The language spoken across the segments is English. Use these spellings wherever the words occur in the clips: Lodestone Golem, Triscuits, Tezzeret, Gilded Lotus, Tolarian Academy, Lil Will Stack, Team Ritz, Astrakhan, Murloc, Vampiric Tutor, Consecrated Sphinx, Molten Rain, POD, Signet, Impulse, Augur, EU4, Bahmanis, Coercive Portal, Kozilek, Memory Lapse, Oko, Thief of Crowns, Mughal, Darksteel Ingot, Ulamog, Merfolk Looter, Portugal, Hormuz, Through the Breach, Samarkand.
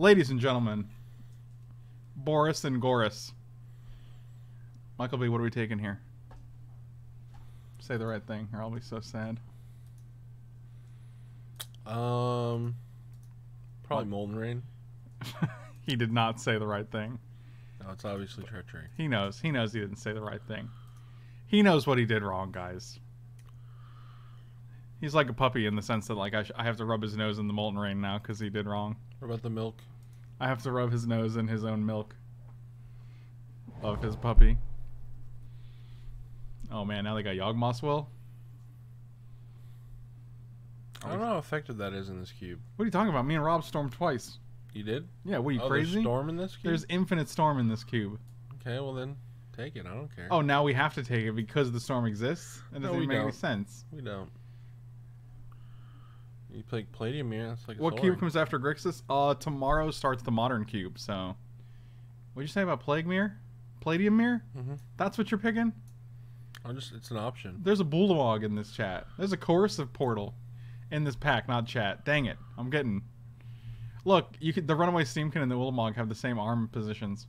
Ladies and gentlemen, Boris and Goris. Michael B, what are we taking here? Say the right thing or I'll be so sad. Probably Molten Rain. He did not say the right thing. No, it's obviously Treachery. He knows. He knows he didn't say the right thing. He knows what he did wrong, guys. He's like a puppy in the sense that, like, I have to rub his nose in the Molten Rain now because he did wrong. What about the milk? I have to rub his nose in his own milk of his puppy. Oh, man. Now they got Yawgmoth's Will? I don't know how effective that is in this cube. What are you talking about? Me and Rob stormed twice. You did? Yeah, what, are you crazy? There's storm in this cube? There's infinite storm in this cube. Okay, well then, take it. I don't care. Oh, now we have to take it because the storm exists? That doesn't even make any sense. We don't. You play Palladium here. That's like a what cube comes after Grixis? Tomorrow starts the modern cube, so... What'd you say about Plague Mirror? Palladium Mirror? Mm-hmm. That's what you're picking? I'm just, it's an option. There's a Ulamog in this chat. There's a Coercive Portal in this pack, not chat. Dang it. I'm getting... Look, you could, the Runaway Steamkin and the Ulamog have the same arm positions.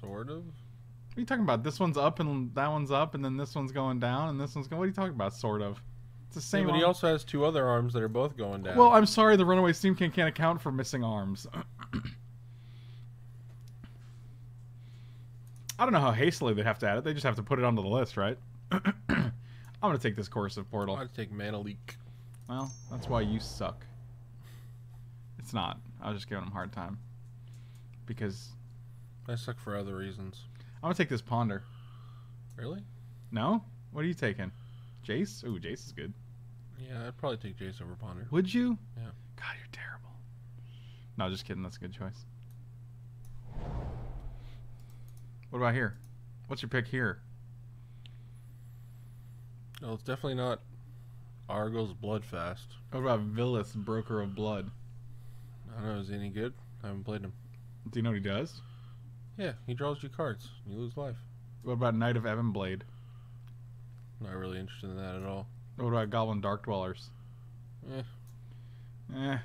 Sort of? What are you talking about? This one's up and that one's up, and then this one's going down, and this one's going... What are you talking about, sort of? It's the same but he also has two other arms that are both going down. Well, I'm sorry, the Runaway Steamkin can't account for missing arms. I don't know how hastily they have to add it. They just have to put it onto the list, right? I'm going to take this Coercive Portal. I'm going to take Mana Leak. Well, that's why you suck. It's not. I was just giving him a hard time. Because... I suck for other reasons. I'm going to take this Ponder. Really? No? What are you taking? Jace? Ooh, Jace is good. Yeah, I'd probably take Jace over Ponder. Would you? Yeah. God, you're terrible. No, just kidding. That's a good choice. What about here? What's your pick here? No, it's definitely not Argo's Bloodfast. What about Villis, Broker of Blood? I don't know, is he any good? I haven't played him. Do you know what he does? Yeah, he draws you cards. You lose life. What about Knight of Ebonblade? Not really interested in that at all. What about Goblin Darkdwellers? Eh. Eh.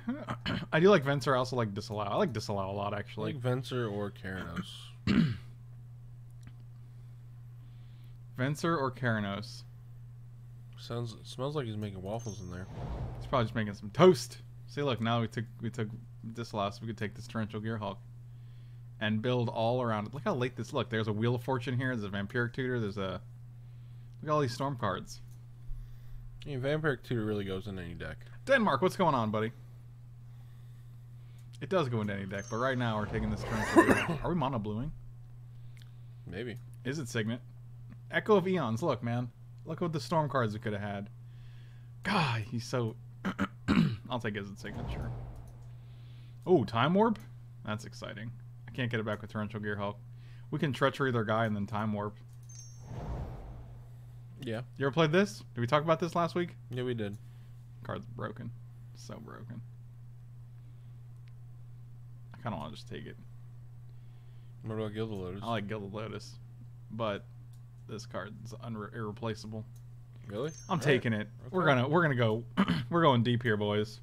I do like Venser. I also like Disallow. I like Disallow a lot, actually. I like Venser or Keranos. Venser or Keranos? Smells like he's making waffles in there. He's probably just making some toast. See, look, now we took Disallow, so we could take this Torrential Gearhulk and build all around it. Look how late this... Look, there's a Wheel of Fortune here. There's a Vampiric Tutor. There's a... Look at all these storm cards. Yeah, Vampiric Tutor really goes in any deck. Denmark, what's going on, buddy? It does go into any deck, but right now we're taking this Torrential Gearhulk. Are we mono-bluing? Maybe. Is it Signet? Echo of Eons. Look, man. Look at the storm cards we could have had. God, he's so... I'll take his signature. Oh, Time Warp? That's exciting. I can't get it back with Torrential Gearhulk. We can Treachery their guy and then Time Warp. Yeah. You ever played this? Did we talk about this last week? Yeah, we did. Card's broken. So broken. I kind of want to just take it. What about Gilded Lotus? I like Gilded Lotus. But... This card's irreplaceable. Really? I'm taking it. Okay. We're gonna go. We're going deep here, boys.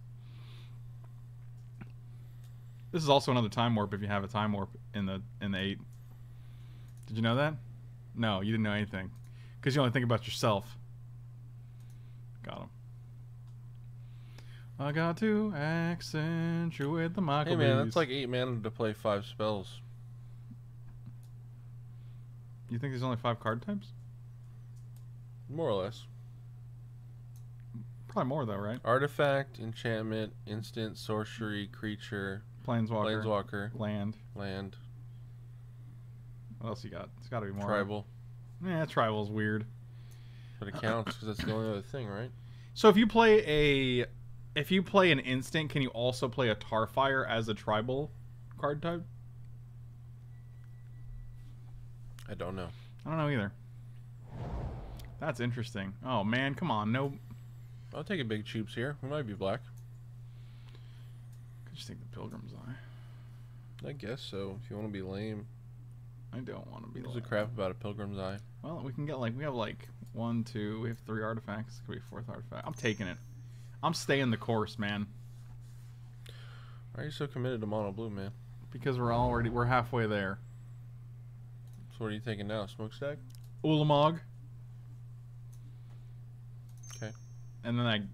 This is also another Time Warp. If you have a Time Warp in the 8, did you know that? No, you didn't know anything, because you only think about yourself. Got him. I got to accentuate the Michael B's. Hey man, that's like 8 mana to play 5 spells. You think there's only 5 card types? More or less. Probably more, though, right? Artifact, enchantment, instant, sorcery, creature, planeswalker, land. What else you got? It's got to be more. Tribal. Yeah, tribal's weird. But it counts because that's the only other thing, right? So if you play an instant, can you also play a Tarfire as a tribal card type? I don't know. I don't know either. That's interesting. Oh, man, come on. No. I'll take a big cheaps here. We might be black. Could just take the Pilgrim's Eye. I guess so. If you want to be lame. I don't want to be lame. There's a crap about a Pilgrim's Eye. Well, we can get like... We have like 1, 2... We have 3 artifacts. Could be a 4th artifact. I'm taking it. I'm staying the course, man. Why are you so committed to mono blue, man? Because we're halfway there. So what are you taking now? Smokestack? Ulamog. Okay. And then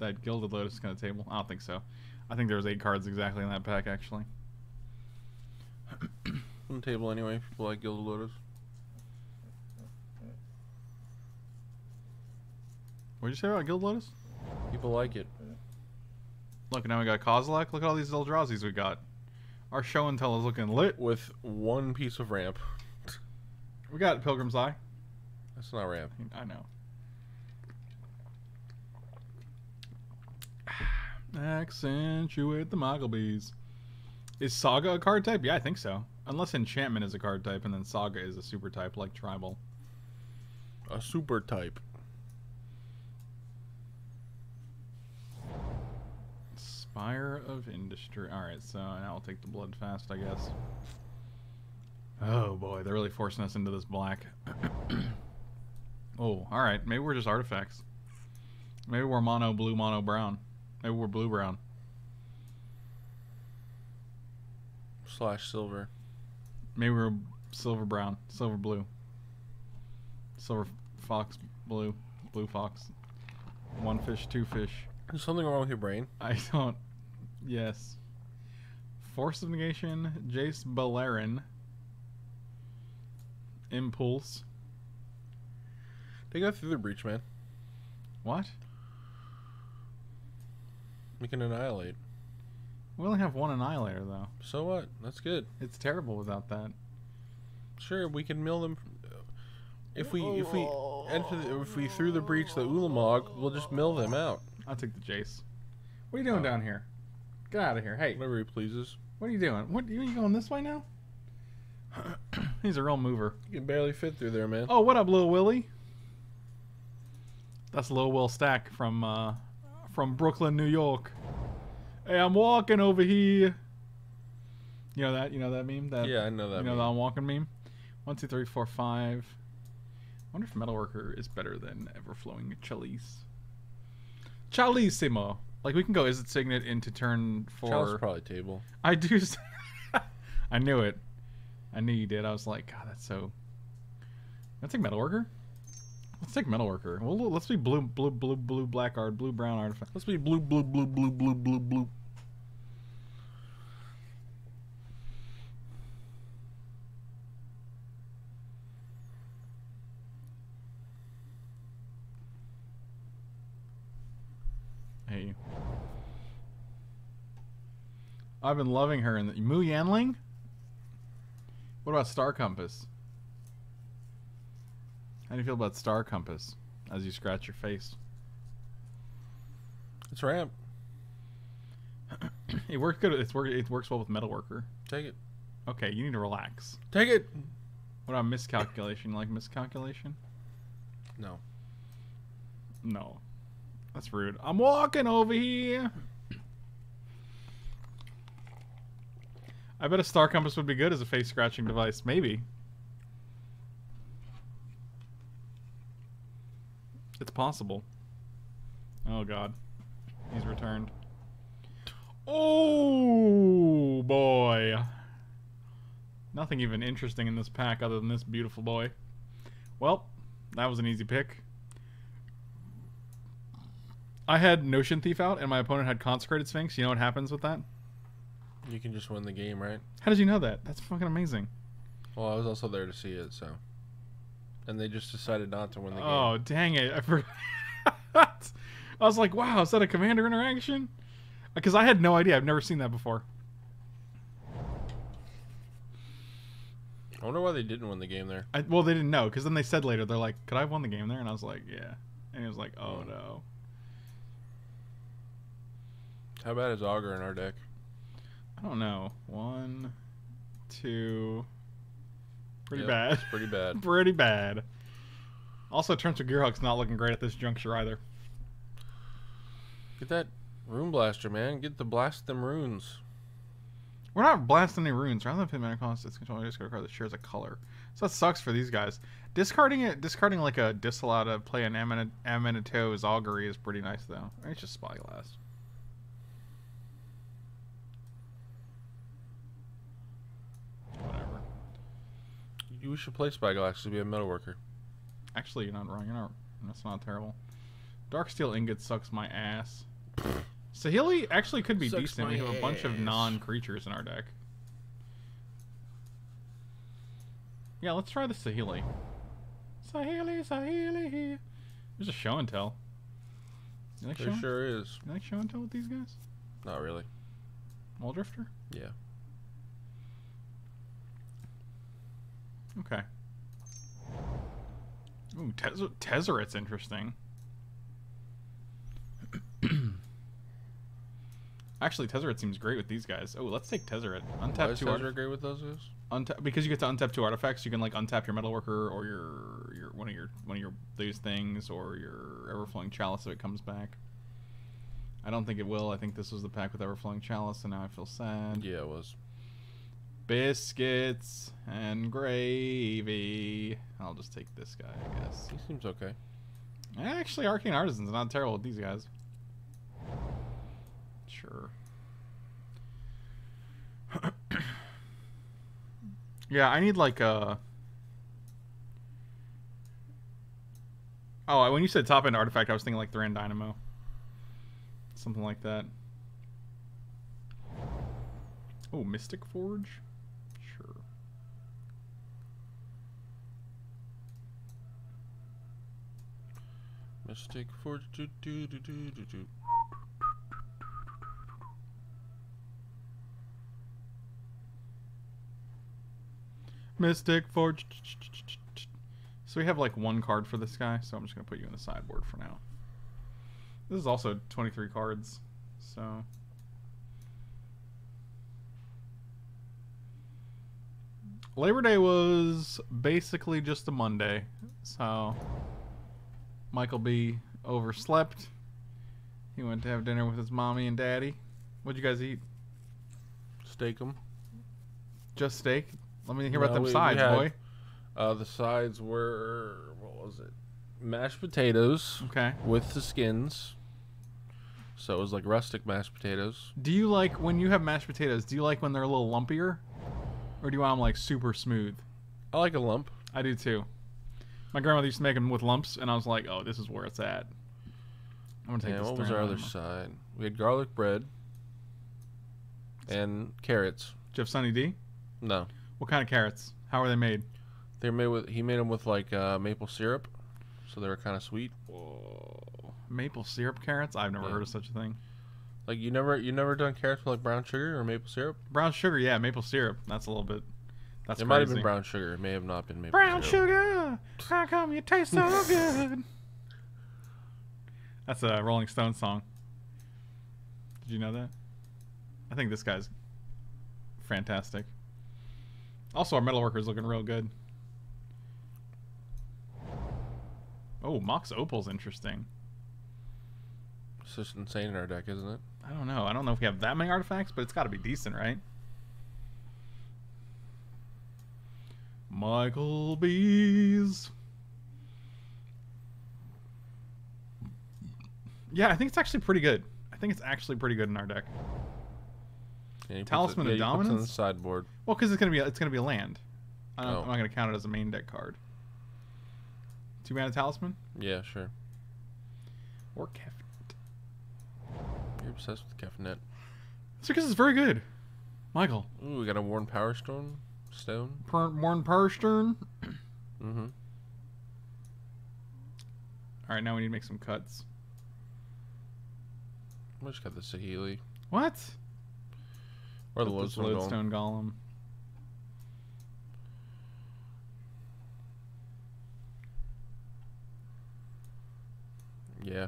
that Gilded Lotus is going to table. I don't think so. I think there was 8 cards exactly in that pack, actually. On the table anyway, if people like Gilded Lotus. What did you say about Gilded Lotus? People like it. Look, now we got Kozilek. Look at all these Eldrazi's we got. Our show and tell is looking lit. With one piece of ramp. We got Pilgrim's Eye. That's not ramp. I know. Accentuate the Michael B's. Is Saga a card type? Yeah, I think so. Unless Enchantment is a card type, and then Saga is a super type like Tribal. A super type. Fire of Industry. Alright, so now I'll take the Bloodfast, I guess. Oh boy, they're really forcing us into this black. Oh, alright. Maybe we're just artifacts. Maybe we're mono blue, mono brown. Maybe we're blue brown. Slash silver. Maybe we're silver brown. Silver blue. Silver fox blue. Blue fox. One fish, two fish. There's something wrong with your brain. I don't. Yes. Force of Negation, Jace Balerin, Impulse. They go through the breach, man. What? We can annihilate. We only have one annihilator, though. So what? That's good. It's terrible without that. Sure, we can mill them. If we threw the breach, the Ulamog, we'll just mill them out. I'll take the Jace. What are you doing down here? Get out of here. Hey. Whatever he pleases. What are you doing? What are you going this way now? He's a real mover. You can barely fit through there, man. Oh, what up, Lil Willie? That's Lil Will Stack from Brooklyn, New York. Hey, I'm walking over here. You know that meme? That, yeah, I know that meme. You know that I'm walking meme? 1, 2, 3, 4, 5. I wonder if Metalworker is better than Everflowing Chalice. Chalissimo. Like, we can go, is it Signet into turn 4? Chalice probably table. I do. I knew it. I knew you did. I was like, God, that's so. Let's take Metalworker. Let's take Metalworker. Well, let's be blue, blue, blue, blue, black art, blue, brown artifact. Let's be blue, blue, blue, blue, blue, blue, blue. You. I've been loving her in the Mu Yanling? What about Star Compass? How do you feel about Star Compass as you scratch your face? It's ramp. It works good. It works well with Metalworker. Take it. Okay, you need to relax. Take it. What about Miscalculation? You like Miscalculation? No. No. That's rude. I'm walking over here. I bet a Star Compass would be good as a face scratching device. Maybe. It's possible. Oh God. He's returned. Oh boy. Nothing even interesting in this pack other than this beautiful boy. Well, that was an easy pick. I had Notion Thief out, and my opponent had Consecrated Sphinx. You know what happens with that? You can just win the game, right? How did you know that? That's fucking amazing. Well, I was also there to see it, so. And they just decided not to win the game. Oh, dang it. I forgot. I was like, wow, is that a commander interaction? Because I had no idea. I've never seen that before. I wonder why they didn't win the game there. Well, they didn't know, because then they said later, they're like, could I have won the game there? And I was like, yeah. And he was like, oh, no. How bad is Augur in our deck? I don't know. 1, 2. Pretty bad. It's pretty bad. Pretty bad. Also, Torrential Gearhulk's not looking great at this juncture either. Get that Rune Blaster, man. Get the blast them runes. We're not blasting any runes. Rather than 5 mana cost, it's controlling a discard card that shares a color. So that sucks for these guys. Discarding like a Disallow to play an Amanito's Augury is pretty nice though. It's just Spyglass. We should play Spiegel actually be a Metalworker. Actually, you're not wrong. You're not. That's not terrible. Darksteel Ingot sucks my ass. Saheeli actually could be decent. We have a bunch of non-creatures in our deck. Yeah, let's try the Saheeli. Saheeli, Saheeli. There's a show and tell. You like there sure is. You like show and tell with these guys? Not really. Mulldrifter? Yeah. Okay. Ooh, Tezzeret's interesting. Actually, Tezzeret seems great with these guys. Oh, let's take Tezzeret. Untap two artifacts. Great with those guys? Because you get to untap two artifacts, you can like untap your Metalworker or your one of your these things or your Everflowing Chalice if it comes back. I don't think it will. I think this was the pack with Everflowing Chalice, and now I feel sad. Yeah, it was. Biscuits and gravy. I'll just take this guy, I guess. He seems okay. Actually, Arcane Artisan's not terrible with these guys. Sure. Yeah, I need like a... Oh, when you said top-end artifact, I was thinking like Thran Dynamo. Something like that. Oh, Mystic Forge? Sure. Mystic Forge... Do-do-do-do-do-do. Mystic Forge. So we have like one card for this guy, so I'm just gonna put you in the sideboard for now. This is also 23 cards, so Labor Day was basically just a Monday, so Michael B overslept. He went to have dinner with his mommy and daddy. What'd you guys eat? Steak 'em. Just steak? Let me hear about them sides, boy. The sides were, what was it? Mashed potatoes. Okay. With the skins. So it was like rustic mashed potatoes. Do you like, when you have mashed potatoes, do you like when they're a little lumpier? Or do you want them like super smooth? I like a lump. I do too. My grandmother used to make them with lumps, and I was like, oh, this is where it's at. I'm going to take this. What was our other side? We had garlic bread and carrots. Did you have Sunny D? No. What kind of carrots? How are they made? They're made with. He made them with like maple syrup, so they were kind of sweet. Whoa. Maple syrup carrots? I've never heard of such a thing. Like you never done carrots with like brown sugar or maple syrup? Brown sugar, yeah. Maple syrup. That's a little bit. That's. It crazy. Might have been brown sugar. It may have not been maple. Brown syrup. Sugar. How come you taste so good? That's a Rolling Stones song. Did you know that? I think this guy's fantastic. Also, our Metalworker's looking real good. Oh, Mox Opal's interesting. It's just insane in our deck, isn't it? I don't know. I don't know if we have that many artifacts, but it's got to be decent, right? Michael B's. Yeah, I think it's actually pretty good. I think it's actually pretty good in our deck. Talisman of Dominance? Puts it on the sideboard. Well, because it's gonna be a land. I'm not gonna count it as a main deck card. 2 mana Talisman? Yeah, sure. Or Kefnet. You're obsessed with Kefnet. It's because it's very good. Michael. Ooh, we got a Worn Power Stone. Worn Power Stone. Mm-hmm. All right, now we need to make some cuts. I just got the Saheeli. What? Or the Lodestone Golem. Yeah.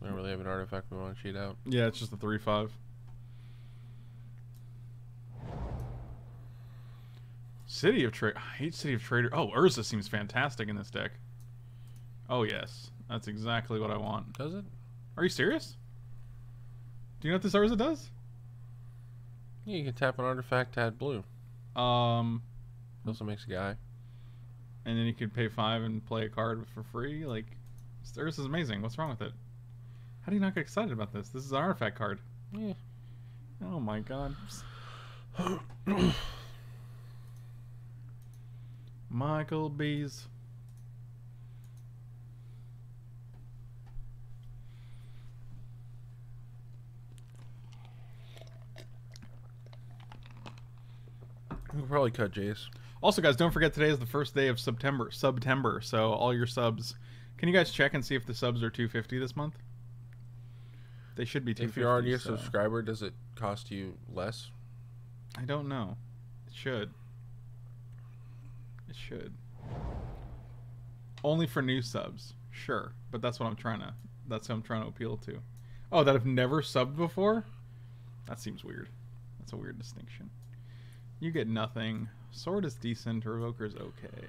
We don't really have an artifact we want to cheat out. Yeah, it's just a 3/5. City of Traitor. I hate City of Traitor. Oh, Urza seems fantastic in this deck. Oh, yes. That's exactly what I want. Does it? Are you serious? Do you know what this Urza does? Yeah, you can tap an artifact to add blue. It also makes a guy. And then you could pay 5 and play a card for free. Like, Urza is amazing. What's wrong with it? How do you not get excited about this? This is an artifact card. Yeah. Oh my god. Michael B's. We'll probably cut Jace. Also, guys, don't forget today is the first day of September, so all your subs. Can you guys check and see if the subs are 250 this month? They should be 250. If you're already a subscriber, does it cost you less? I don't know. It should. It should. Only for new subs, sure. But that's what I'm trying to. That's who I'm trying to appeal to. Oh, that have never subbed before. That seems weird. That's a weird distinction. You get nothing. Sword is decent. Revoker's okay.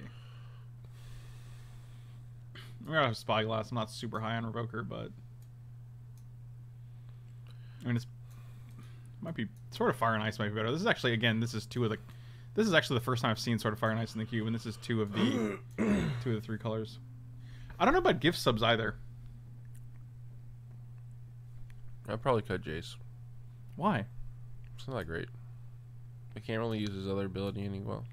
We're gonna have Spyglass. I'm not super high on Revoker, but I mean, it's might be sort of Fire and Ice might be better. This is actually again. This is two of the. This is actually the first time I've seen sort of Fire and Ice in the cube, and this is two of the three colors. I don't know about gift subs either. I'd probably cut Jace. Why? It's not that great. I can't really use his other ability any well.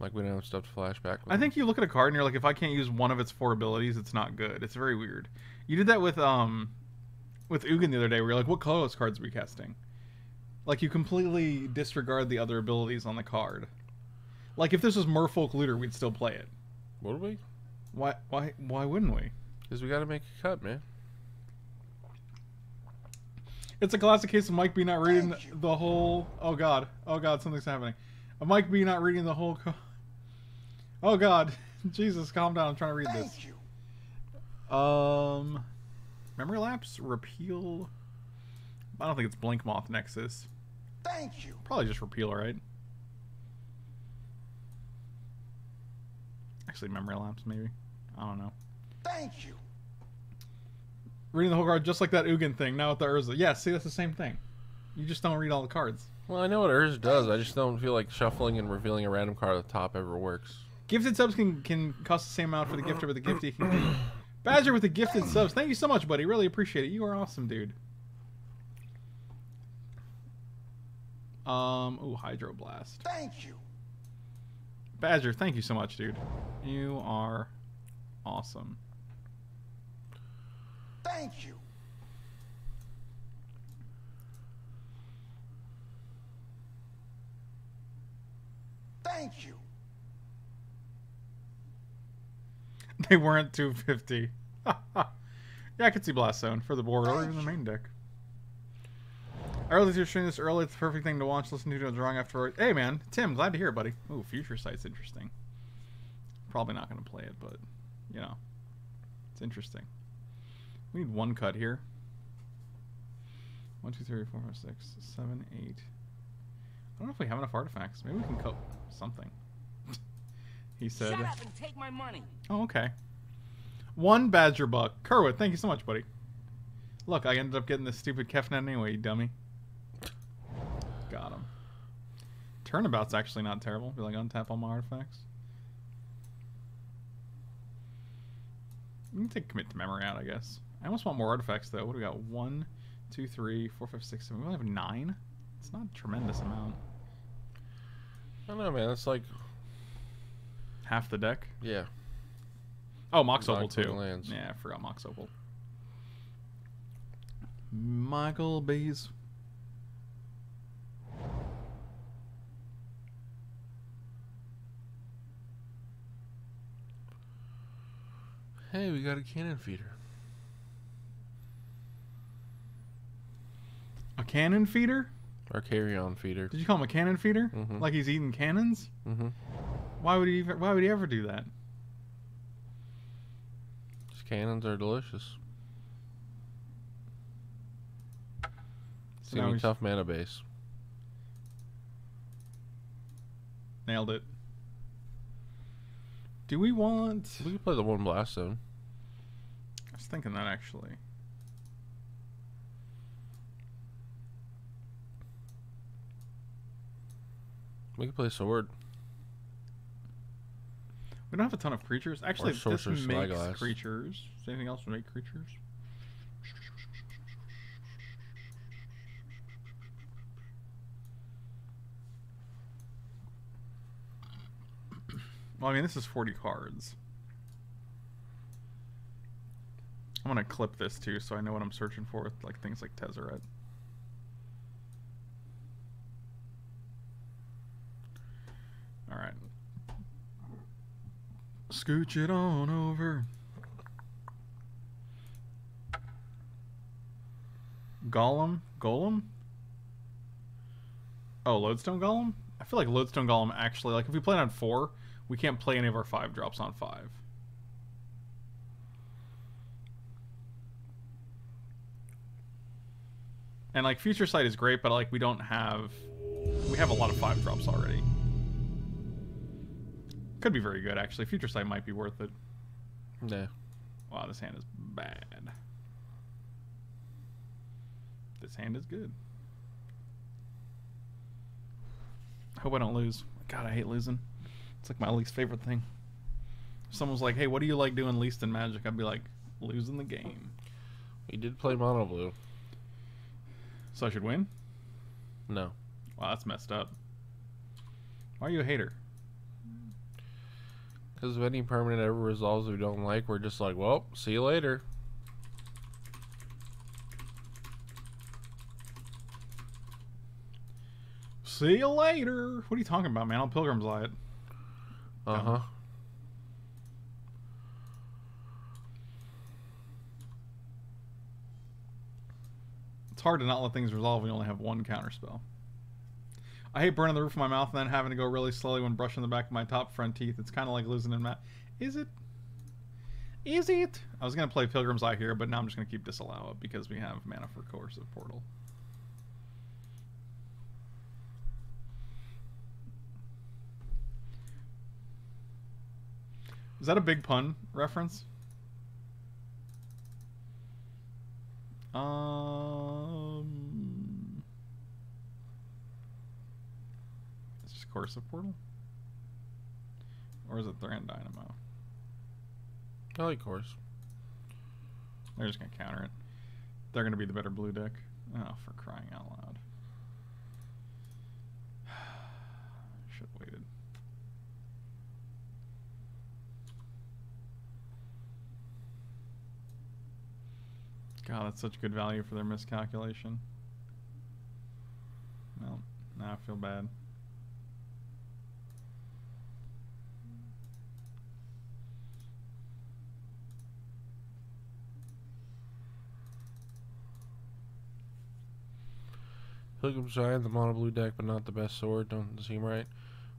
Like, we don't have stuff to flashback with. I think you look at a card and you're like, if I can't use one of its four abilities, it's not good. It's very weird. You did that with Ugin the other day, where you're like, what colorless cards are we casting? Like, you completely disregard the other abilities on the card. Like, if this was Merfolk Looter, we'd still play it. Would we? Why wouldn't we? Because we gotta make a cut, man. It's a classic case of Mike B not reading the whole... oh god, something's happening. Mike B not reading the whole... oh god, Jesus, calm down, I'm trying to read this. Memory Lapse, Repeal... I don't think it's Blink Moth Nexus. Thank you. Probably just Repeal, right? Actually, Memory Lapse, maybe. I don't know. Thank you. Reading the whole card just like that Ugin thing, now with the Urza. Yeah, see, that's the same thing. You just don't read all the cards. Well, I know what Urza does. I just don't feel like shuffling and revealing a random card at the top ever works. Gifted subs can cost the same amount for the gifter, but the gifty can be. Badger with the gifted subs. Thank you so much, buddy. Really appreciate it. You are awesome, dude. Ooh, Hydro Blast. Thank you. Badger, thank you so much, dude. You are awesome. Thank you. Thank you. They weren't 250. Yeah, I could see Blast Zone for the board or even the main deck. I realized you're streaming this early. It's the perfect thing to watch, listen to, and drawing afterwards. Hey, man. Tim, glad to hear it, buddy. Ooh, Future Sight's interesting. Probably not going to play it, but, you know, it's interesting. We need one cut here. 1, 2, 3, 4, 5, 6, 7, 8. I don't know if we have enough artifacts. Maybe we can cut something. He said. Shut up and take my money. Oh, okay. One Badger Buck. Kerwood, thank you so much, buddy. Look, I ended up getting this stupid Kefnet anyway, you dummy. Got him. Turnabout's actually not terrible. Be like, untap all my artifacts. You can take Commit to Memory out, I guess. I almost want more artifacts, though. What do we got? 1, 2, 3, 4, 5, 6, 7. We only have 9? It's not a tremendous amount. I don't know, man. That's like... half the deck? Yeah. Oh, Mox Opal, too. Lands. Yeah, I forgot Mox Opal. Michael B's. Hey, we got a cannon feeder. A cannon feeder? Or carry-on feeder. Did you call him a cannon feeder? Mm-hmm. Like he's eating cannons? Mm-hmm. Why would he ever do that? His cannons are delicious. It's gonna be tough mana base. Nailed it. Do we want... we can play the one Blast Zone. I was thinking that, actually. We can play Sword. We don't have a ton of creatures. Actually, this makes creatures. Does anything else make creatures? Well, I mean, this is 40 cards. I'm going to clip this too so I know what I'm searching for with like things like Tezzeret. Alright. Scooch it on over. Golem? Golem? Oh, Lodestone Golem? I feel like Lodestone Golem actually, like if we play on 4, we can't play any of our 5 drops on 5. And like Future Sight is great, but like we have a lot of 5 drops already. Could be very good actually. Future Sight might be worth it. No. Wow, this hand is bad. This hand is good. Hope I don't lose. God, I hate losing. It's like my least favorite thing. If someone's like, hey, what do you like doing least in Magic? I'd be like, losing the game. We did play mono blue. So I should win? No. Wow, that's messed up. Why are you a hater? Because if any permanent ever resolves we don't like, we're just like, well, see you later. See you later. What are you talking about, man? I'll Pilgrim's Eye it. Uh-huh. It's hard to not let things resolve when you only have one counterspell. I hate burning the roof of my mouth and then having to go really slowly when brushing the back of my top front teeth. It's kind of like losing in Math. Is it? Is it? I was going to play Pilgrim's Eye here, but now I'm just going to keep Disallow it because we have mana for Coercive Portal. Is that a Big Pun reference? It's just Coercive Portal? Or is it Thran Dynamo? I like Coerce. They're just going to counter it. They're going to be the better blue deck. Oh, for crying out loud. Should have waited. God, that's such good value for their miscalculation. Well, now I feel bad. Pilgrim's Eye, the mono blue deck, but not the best sword. Don't seem right.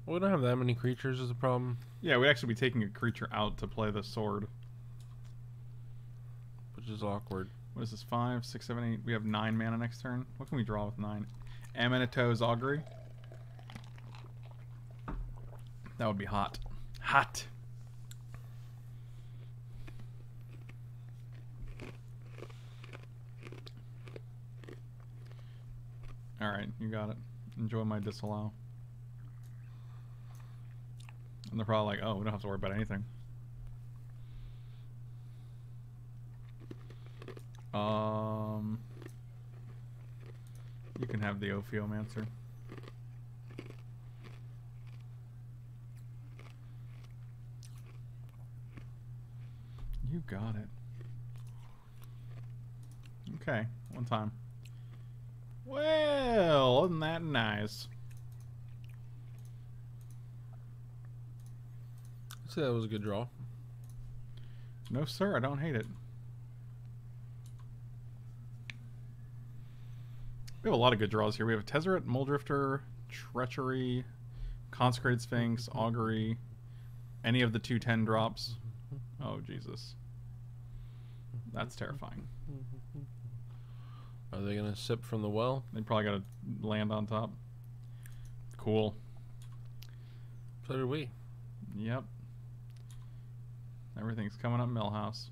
Well, we don't have that many creatures is the problem. Yeah, we'd actually be taking a creature out to play the sword. Which is awkward. What is this? 5, 6, 7, 8. We have 9 mana next turn. What can we draw with 9? Amanito's Augury. That would be hot. Hot. All right, you got it. Enjoy my Disallow. And they're probably like, oh, we don't have to worry about anything. You can have the Ophiomancer. You got it. Okay, one time. Well, isn't that nice? I'd say that was a good draw. No, sir, I don't hate it. We have a lot of good draws here. We have Tezzeret, Mulldrifter, Treachery, Consecrated Sphinx, Augury, any of the 2/10 drops. Oh, Jesus. That's terrifying. Are they going to sip from the well? They probably got to land on top. Cool. So did we. Yep. Everything's coming up Millhouse.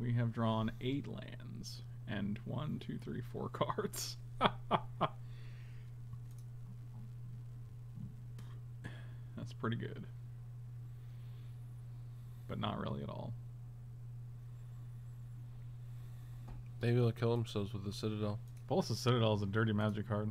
We have drawn 8 lands and 1, 2, 3, 4 cards. That's pretty good. But not really at all. Maybe they'll kill themselves with the Citadel. Pulse of Citadel is a dirty magic card.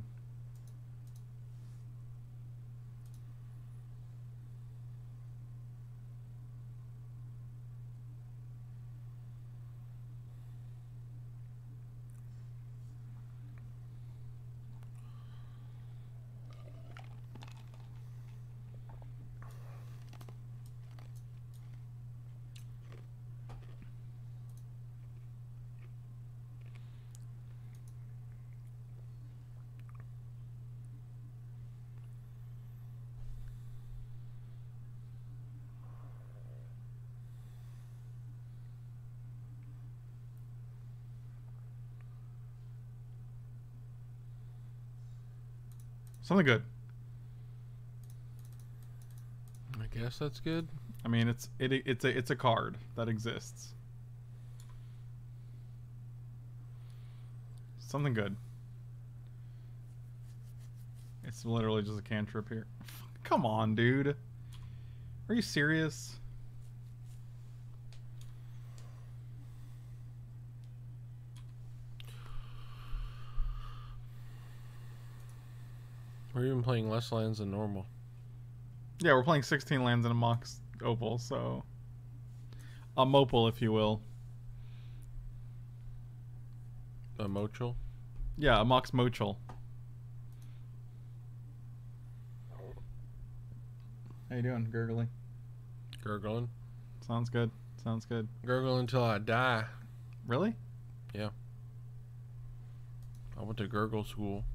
Something good. I guess that's good. I mean, it's a card that exists. Something good. It's literally just a cantrip here. Come on, dude. Are you serious? We're even playing less lands than normal. Yeah, we're playing 16 lands in a Mox Opal, so... A Mopal, if you will. A Mochel? Yeah, a Mox Mochel. How you doing, Gurgly? Gurgling? Sounds good. Sounds good. Gurgle until I die. Really? Yeah. I went to Gurgle school.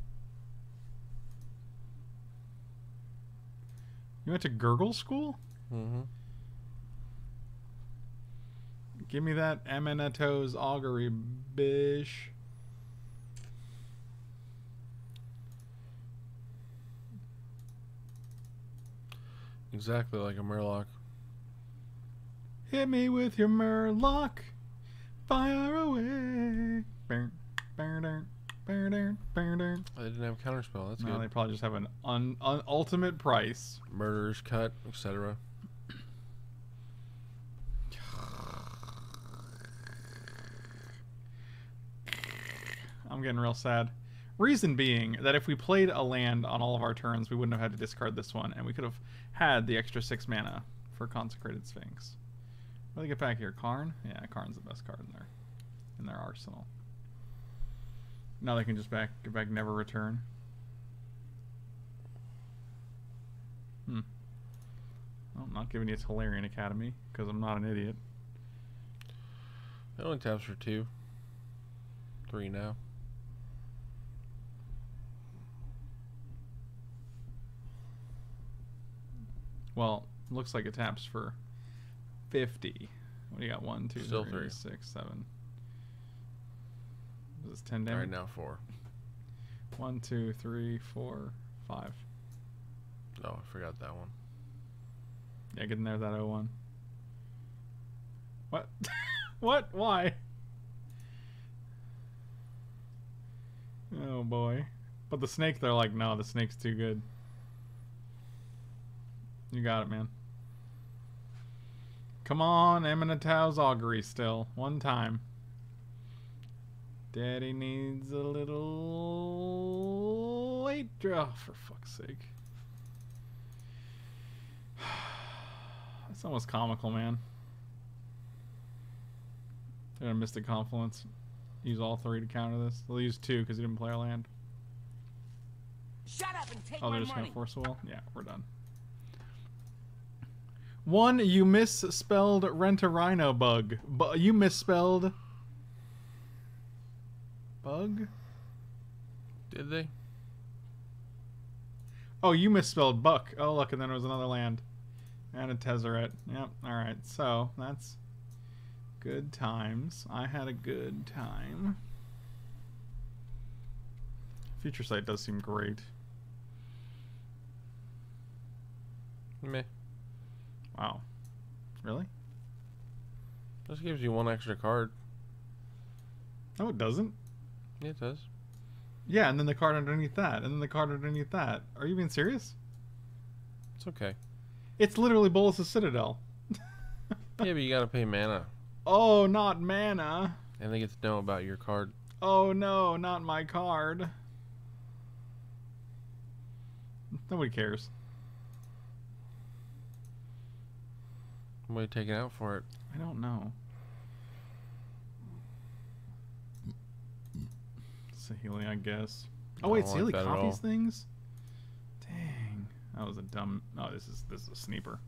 You went to Gurgle school? Mm-hmm. Give me that Amanito's Augury, bish. Exactly like a Murloc. Hit me with your Murloc. Fire away. They didn't have counterspell. That's good. They probably just have an ultimate price. Murderer's Cut, etc. I'm getting real sad. Reason being that if we played a land on all of our turns, we wouldn't have had to discard this one, and we could have had the extra 6 mana for Consecrated Sphinx. What do they get back here? Karn? Yeah, Karn's the best card in their arsenal. Now they can just go back, never return. Well, I'm not giving you a Tolarian Academy because I'm not an idiot. It only taps for 2. 3 now. Well, looks like it taps for 50. What do you got? 1, 2, 3, 6, 7. Is 10 damage? Right now, 4. 1, 2, 3, 4, 5. Oh, I forgot that one. Yeah, get in there, that 0-1. What? What? Why? Oh, boy. But the snake, they're like, no, the snake's too good. You got it, man. Come on, Amanito's Augury still. One time. Daddy needs a little late draw, for fuck's sake. That's almost comical, man. They're gonna miss the confluence. Use all 3 to counter this. They'll use 2 because he didn't play our land. Shut up and take they're just gonna force a wall? Yeah, we're done. 1, you misspelled Rent-a-Rhino Bug. But you misspelled Bug? Did they? Oh, you misspelled Buck. Oh, look, and then it was another land. And a Tezzeret. Yep, alright. So, that's good times. I had a good time. Future Sight does seem great. Meh. Wow. Really? This gives you 1 extra card. No, it doesn't. It does. Yeah, and then the card underneath that, and then the card underneath that. Are you being serious? It's okay. It's literally Bolas' Citadel. Yeah, but you gotta pay mana. Oh, not mana. And they get to know about your card. Oh no, not my card. Nobody cares. What are you taking out for it? I don't know. Saheeli, I guess. Oh wait, Saheeli copies things? Dang. That was a dumb... Oh, this is a sneaker.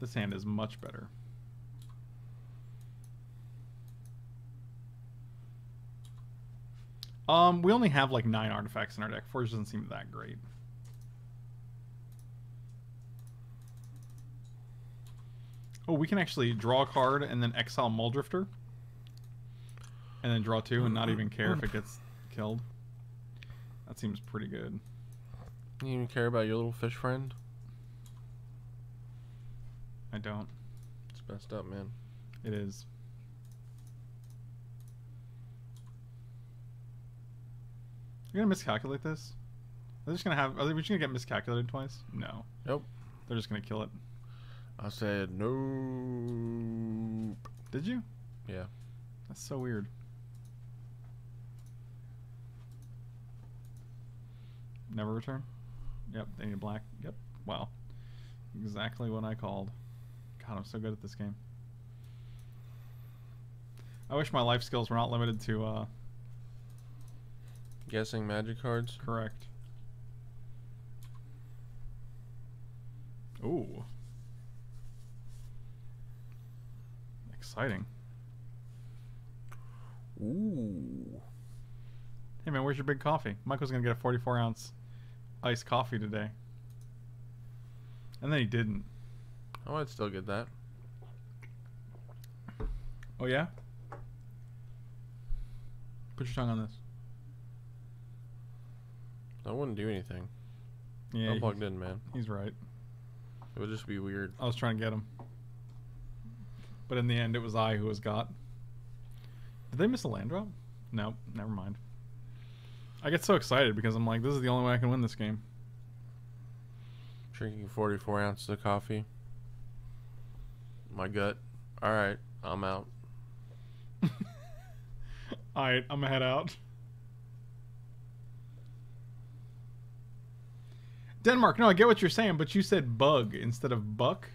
This hand is much better. We only have like 9 artifacts in our deck. Forge doesn't seem that great. Oh, we can actually draw a card and then exile Mulldrifter. And then draw 2 and not even care if it gets killed. That seems pretty good. You even care about your little fish friend? I don't. It's messed up, man. It is. You're gonna miscalculate this? Are we just gonna get miscalculated twice? No. Nope. They're just gonna kill it. I said nope. Did you? Yeah. That's so weird. Never return? Yep, they need black. Yep. Wow. Exactly what I called. God, I'm so good at this game. I wish my life skills were not limited to guessing magic cards. Correct. Ooh. Exciting. Ooh. Hey man, where's your big coffee? Michael's gonna get a 44-ounce iced coffee today. And then he didn't. Oh, I'd still get that. Oh, yeah? Put your tongue on this. I wouldn't do anything. Yeah. I'm plugged in, man. He's right. It would just be weird. I was trying to get him. But in the end, it was I who was got. Did they miss a land drop? Nope. Never mind. I get so excited because I'm like, this is the only way I can win this game. Drinking 44 ounces of coffee. My gut. Alright, I'm out. Alright, I'm gonna head out. Denmark, no, I get what you're saying, but you said bug instead of buck,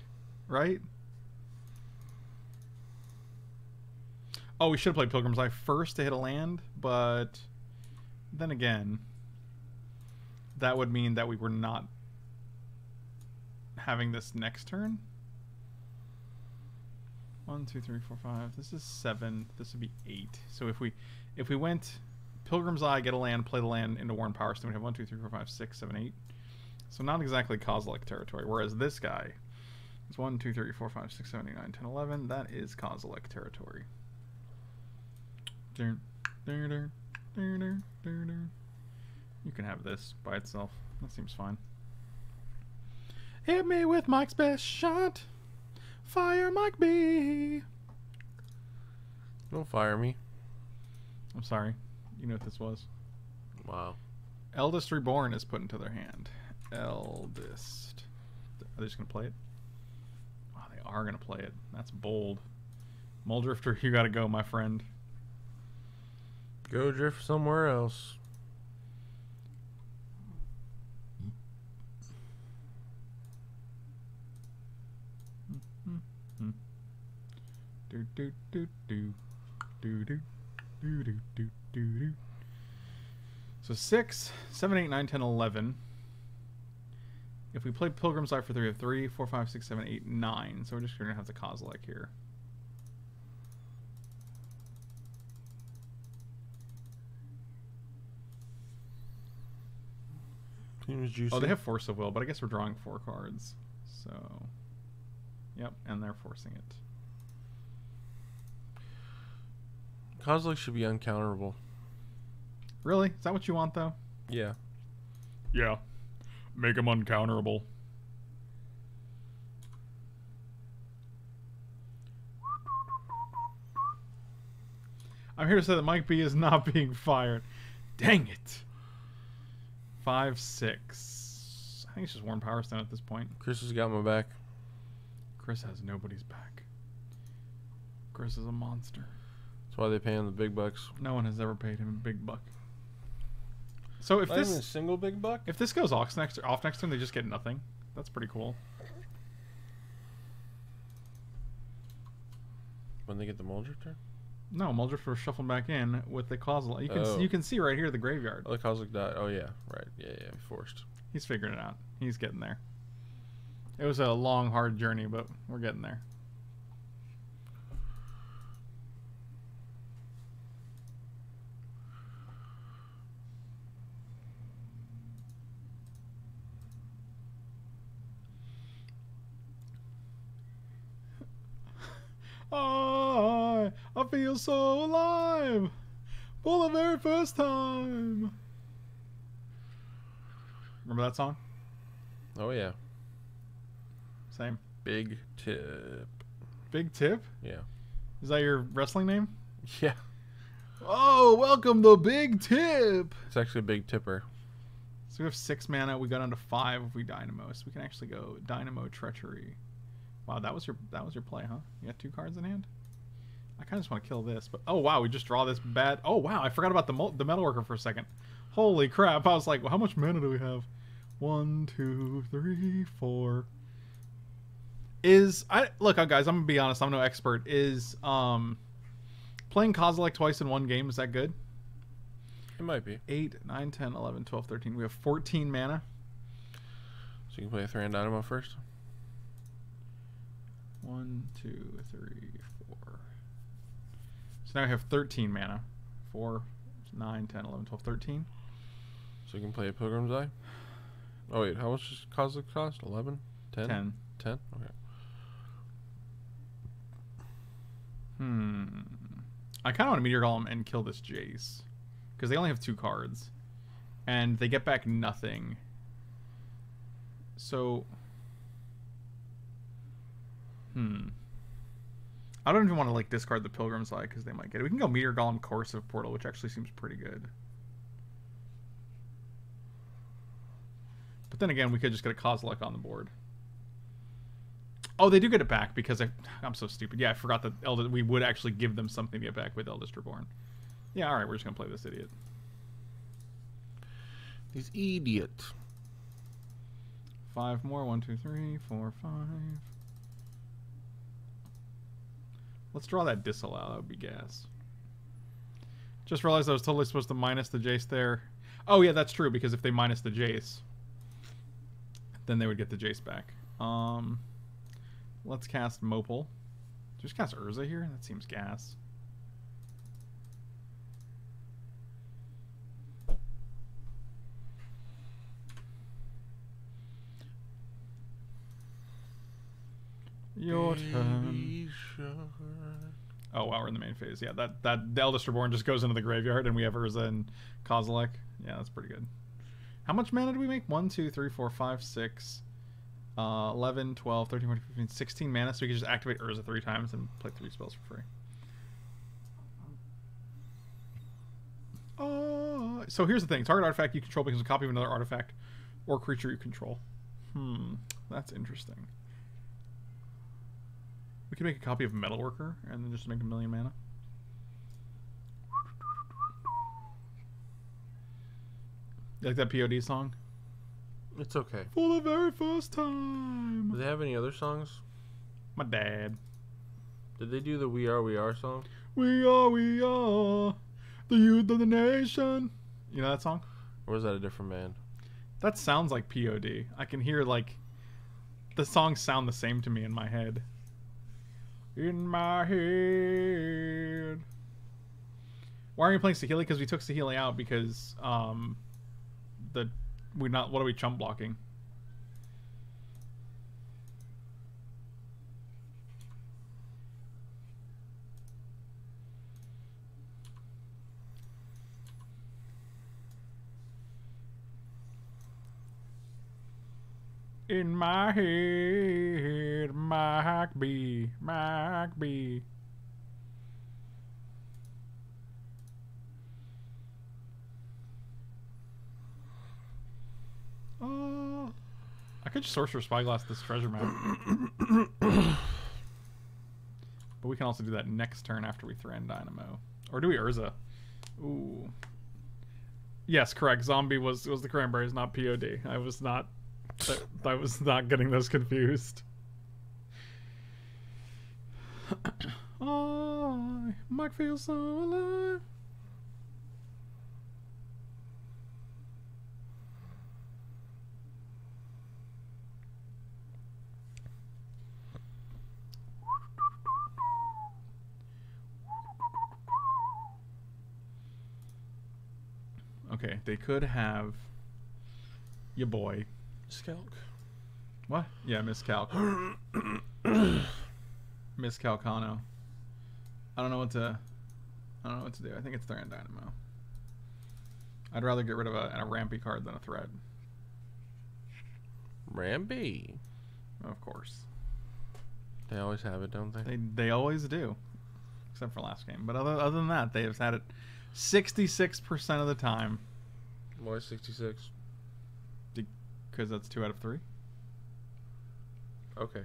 right? Oh, we should have played Pilgrim's Eye first to hit a land, but then again, that would mean that we were not having this next turn. 1, 2, 3, 4, 5. This is 7. This would be 8. So if we went Pilgrim's Eye, get a land, play the land into Warren Power Stone, we have 1, 2, 3, 4, 5, 6, 7, 8. So not exactly Kozilek territory. Whereas this guy is 1, 2, 3, 4, 5, 6, 7, 8, 9, 10, 11. That is Kozilek territory. You can have this by itself. That seems fine. Hit me with Mike's best shot. Fire Mike B. Don't fire me. I'm sorry. You know what this was. Wow. Eldest Reborn is put into their hand. Eldest. Are they just going to play it? Wow, they are going to play it. That's bold. Mulldrifter, you got to go, my friend. Go drift somewhere else. Do do do do do do do do do do. So 6, 7, 8, 9, 10, 11. If we play Pilgrim's Eye for 3 of 3, 4, 5, 6, 7, 8, 9. So we're just gonna have to Kozilek here. Oh, they have Force of Will, but I guess we're drawing 4 cards. So yep, and they're forcing it. Kozilek should be uncounterable. Really? Is that what you want, though? Yeah. Yeah. Make him uncounterable. I'm here to say that Mike B is not being fired. Dang it. 5, 6. I think it's just Warren Powerstone at this point. Chris has got my back. Chris has nobody's back. Chris is a monster. That's why they pay him the big bucks. No one has ever paid him a big buck. So if this single big buck, if this goes off next turn, they just get nothing. That's pretty cool. When they get the Mulldrifter? No, Mulldrifter shuffled back in with the Kozilek. You can see right here the graveyard. Oh, the Kozilek died. Oh yeah, right. Yeah, yeah. Forced. He's figuring it out. He's getting there. It was a long, hard journey, but we're getting there. I feel so alive for the very first time. Remember that song? Oh yeah. Same. Big Tip. Big Tip? Yeah. Is that your wrestling name? Yeah. Oh, welcome the Big Tip. It's actually a big tipper. So we have 6 mana. We got down to 5 if we Dynamo. So we can actually go Dynamo Treachery. Wow, that was your play, huh? You got 2 cards in hand. I kind of just want to kill this, but oh wow, we just draw this bad. Oh wow, I forgot about the Metalworker for a second. Holy crap! I was like, well, how much mana do we have? 1, 2, 3, 4. Look, guys, I'm gonna be honest. I'm no expert. Playing Kozilek twice in one game, is that good? It might be. 8, 9, 10, 11, 12, 13. We have 14 mana. So you can play a Thran Dynamo first. 1, 2, 3, 4. So now we have 13 mana. 4, 9, 10, 11, 12, 13. So you can play a Pilgrim's Eye. Oh wait, how much does Kozilek cost? 11? 10? 10. 10? Okay. I kind of want to Meteor Golem and kill this Jace. Because they only have 2 cards. And they get back nothing. So... I don't even want to like discard the Pilgrim's Eye because they might get it. We can go Meteor Golem, Coercive Portal, which actually seems pretty good. But then again, we could just get a Kozilek on the board. Oh, they do get it back because I'm so stupid. Yeah, I forgot that we would actually give them something to get back with Eldest Reborn. Yeah, all right, we're just gonna play this idiot. This idiot. 5 more. 1, 2, 3, 4, 5. Let's draw that Disallow. That would be gas. Just realized I was totally supposed to minus the Jace there. Oh, yeah, that's true, because if they minus the Jace, then they would get the Jace back. Let's cast Mopal. Just cast Urza here? That seems gas. Your turn. Oh wow, we're in the main phase. Yeah, the Eldest Reborn just goes into the graveyard, and we have Urza and Kozilek. Yeah, that's pretty good. How much mana did we make? 1, 2, 3, 4, 5, 6, 11, 12, 13, 14, 15, 16 mana. So we can just activate Urza 3 times and play 3 spells for free. So here's the thing: target artifact you control becomes a copy of another artifact or creature you control. That's interesting. We could make a copy of Metalworker and then just make 1 million mana. You like that POD song? It's okay. For the very first time. Do they have any other songs? My dad. Did they do the We Are song? We are, the youth of the nation. You know that song? Or is that a different band? That sounds like POD. I can hear like, the songs sound the same to me in my head. In my head. Why are you playing Saheeli? Because we took Saheeli out because what are we chump blocking? In my head, Mike B. I could just Sorcerer Spyglass this treasure map. But But we can also do that next turn after we Thran Dynamo. Or do we Urza? Ooh. Yes, correct. Zombie was the Cranberries, not POD. I was not getting those confused. Oh, Mike feels so alive. Okay, they could have your boy. Miscalc. What? Yeah, Miscalc. Miscalcano. I don't know what to do. I think it's Thran Dynamo. I'd rather get rid of a Rampy card than a Thread. Rampy. Of course. They always have it, don't they? They always do. Except for last game. But other than that, they have had it 66% of the time. Why 66? Because that's 2 out of 3. Okay.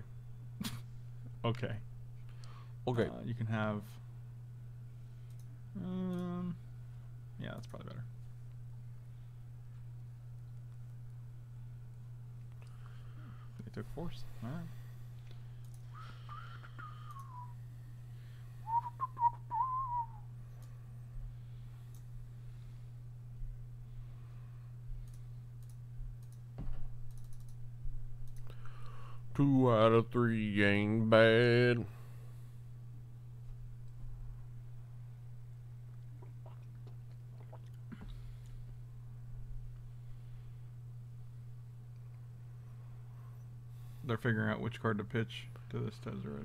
Okay. Okay. You can have. Yeah, that's probably better. They took force. All right. Two out of three ain't bad. They're figuring out which card to pitch to this Tezzeret.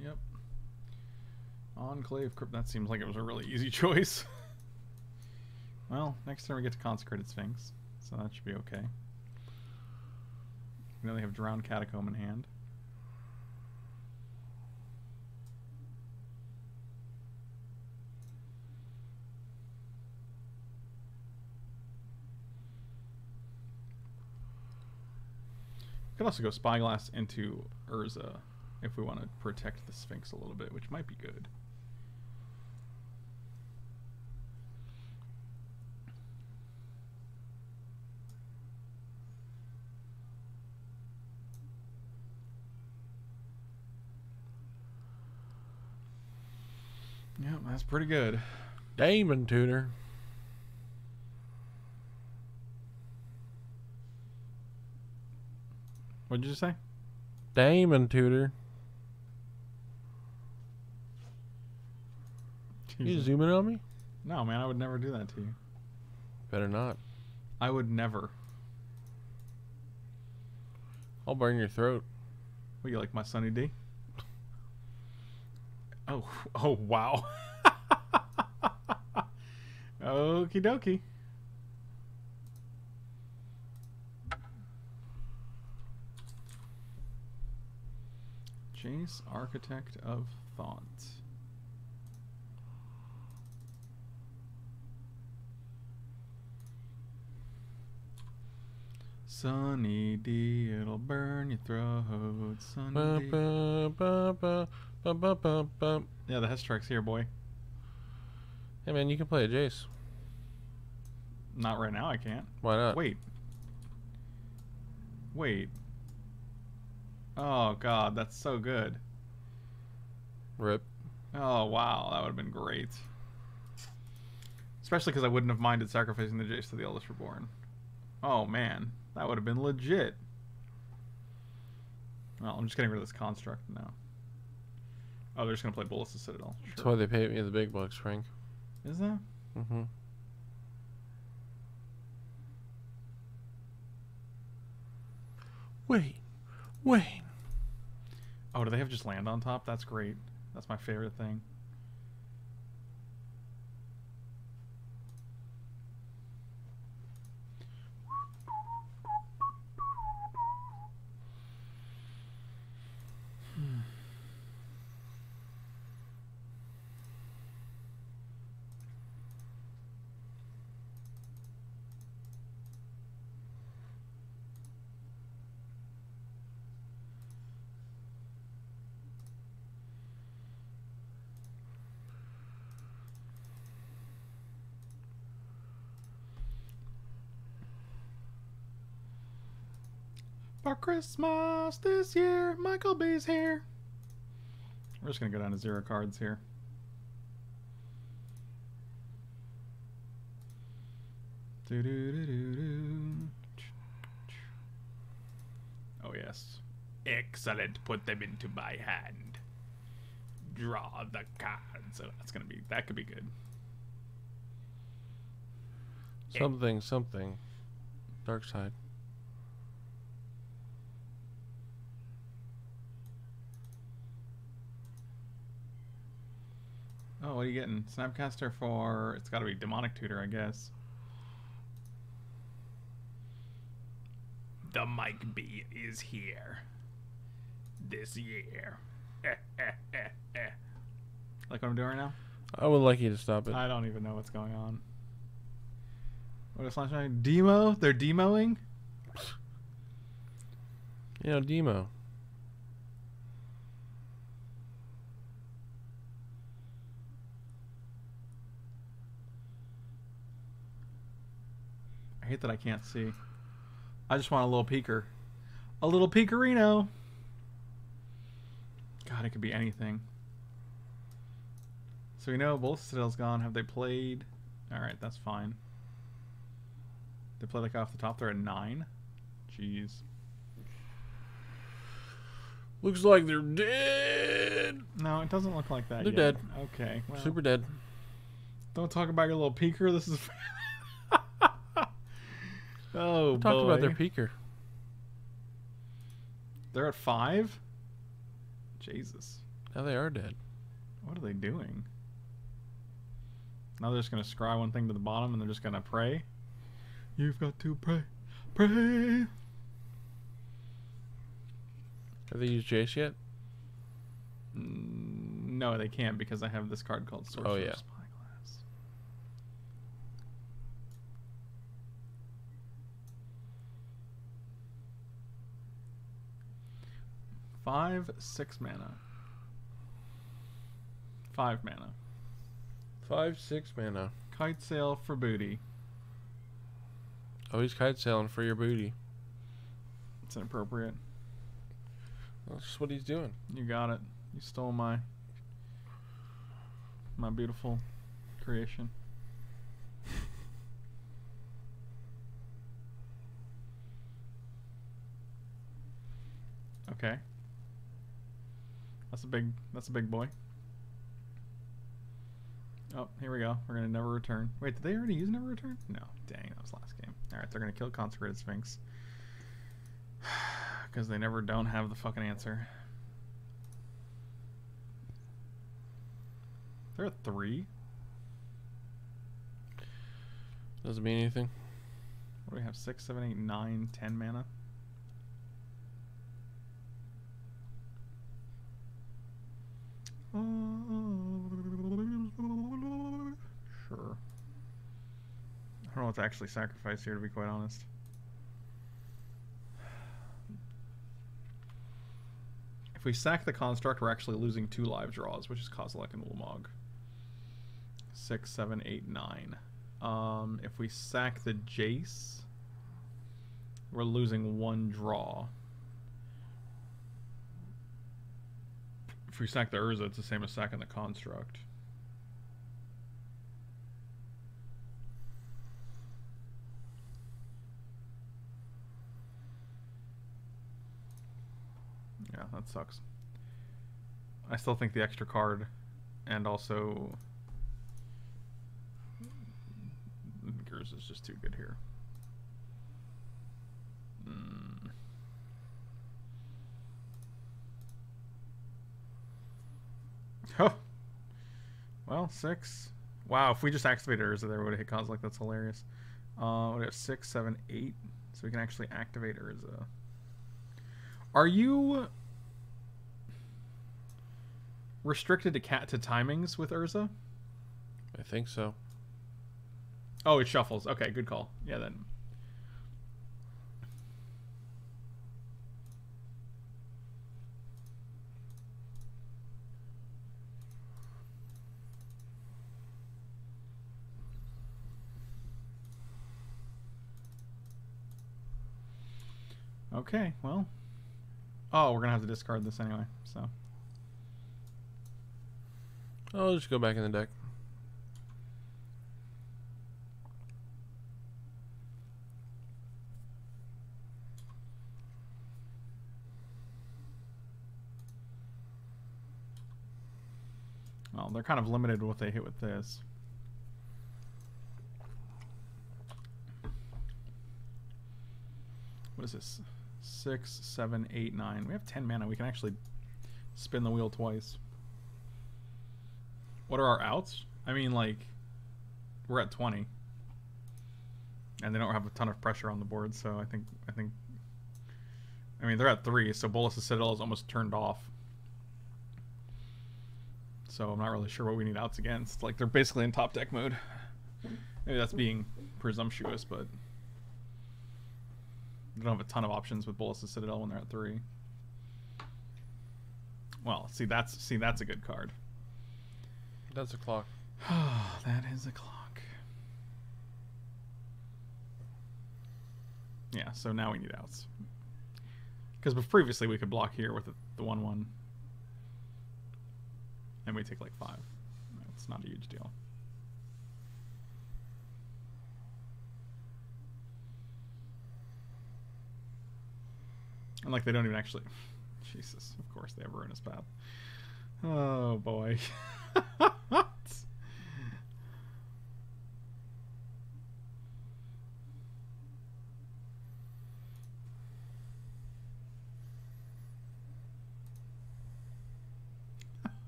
Yep. Enclave Crypt. That seems like it was a really easy choice. Well, next turn we get to Consecrated Sphinx, so that should be okay. Now they have Drowned Catacomb in hand. Could also go Spyglass into Urza if we want to protect the Sphinx a little bit, which might be good. Yeah, that's pretty good. Damon Tutor. What did you say? Damon Tutor. You zooming on me? No, man, I would never do that to you. Better not. I would never. I'll burn your throat. What, you like my Sunny D? Oh, oh wow. Okie dokie. Jace, Architect of Thought. Sunny D, it'll burn your throat. Sunny ba, D. Ba, ba, ba, ba, ba, ba, ba. Yeah, the Hestrack's here, boy. Hey, man, you can play a Jace. Not right now, I can't. Why not? Wait. Wait. Oh, God, that's so good. Rip. Oh, wow, that would have been great. Especially because I wouldn't have minded sacrificing the Jace to the Eldest Reborn. Oh, man, that would have been legit. Well, I'm just getting rid of this Construct now. Oh, they're just going to play Bullis' Citadel. Sure. That's why they pay me the big bucks, Frank. Is that? Mm-hmm. Wait. Wait. Oh, do they have just land on top? That's great. That's my favorite thing. For Christmas this year, Michael B's here. We're just going to go down to 0 cards here. Oh, yes. Excellent. Put them into my hand. Draw the cards. So that's going to be, that could be good. Something, something. Dark side. Oh, what are you getting? Snapcaster for... It's got to be Demonic Tutor, I guess. The Mike B is here. This year. Like what I'm doing right now? I would like you to stop it. I don't even know what's going on. What is Slashline? Demo? They're demoing? You know, demo. I hate that I can't see. I just want a little peeker. A little peekerino. God, it could be anything. So we know both Citadel's gone. Have they played? Alright, that's fine. They played like off the top there at 9? Jeez. Looks like they're dead. No, it doesn't look like that yet. They're dead. Okay. Well, super dead. Don't talk about your little peeker. This is... Oh, boy. Talked about their peaker. They're at 5? Jesus. Now they are dead. What are they doing? Now they're just going to scry one thing to the bottom and they're just going to pray. You've got to pray. Pray. Have they used Jace yet? No, they can't because I have this card called Sorcerer's Spy. Five, six mana. 5, 6 mana. Kite sail for booty. Oh, he's kite sailing for your booty. It's inappropriate. That's just what he's doing. You got it. You stole my beautiful creation. Okay. That's a big boy. Oh, here we go. We're gonna never return. Wait, did they already use never return? No. Dang, that was last game. Alright, they're gonna kill Consecrated Sphinx. Because they never don't have the fucking answer. They're at 3. Doesn't mean anything. What do we have? 6, 7, 8, 9, 10 mana? Sure. I don't know what to actually sacrifice here, to be quite honest. If we sack the construct, we're actually losing 2 live draws, which is Kozilek and Ulamog. 6, 7, 8, 9. If we sack the Jace, we're losing 1 draw. If we sack the Urza, it's the same as sacking the construct. Yeah, that sucks. I still think the extra card and also Urza is just too good here. Oh, well, 6. Wow, if we just activated Urza there, we would have hit Kozilek. That's hilarious. We have 6, 7, 8, so we can actually activate Urza. Are you restricted to timings with Urza? I think so. Oh, it shuffles. Okay, good call. Yeah, then. Okay, well. Oh, we're going to have to discard this anyway, so. I'll just go back in the deck. Well, they're kind of limited what they hit with this. What is this? 6, 7, 8, 9. We have 10 mana. We can actually spin the wheel twice. What are our outs? I mean, like, we're at 20, and they don't have a ton of pressure on the board. So I think. I mean, they're at 3, so Bolas' Citadel is almost turned off. So I'm not really sure what we need outs against. Like, they're basically in top deck mode. Maybe that's being presumptuous, but they don't have a ton of options with Bolas' Citadel when they're at 3. Well, see that's a good card. That's a clock. That is a clock. Yeah, so now we need outs. Because previously we could block here with the 1/1. And we take like 5. It's not a huge deal. And like they don't even actually... Jesus, of course they have Ruinous Path. Oh boy.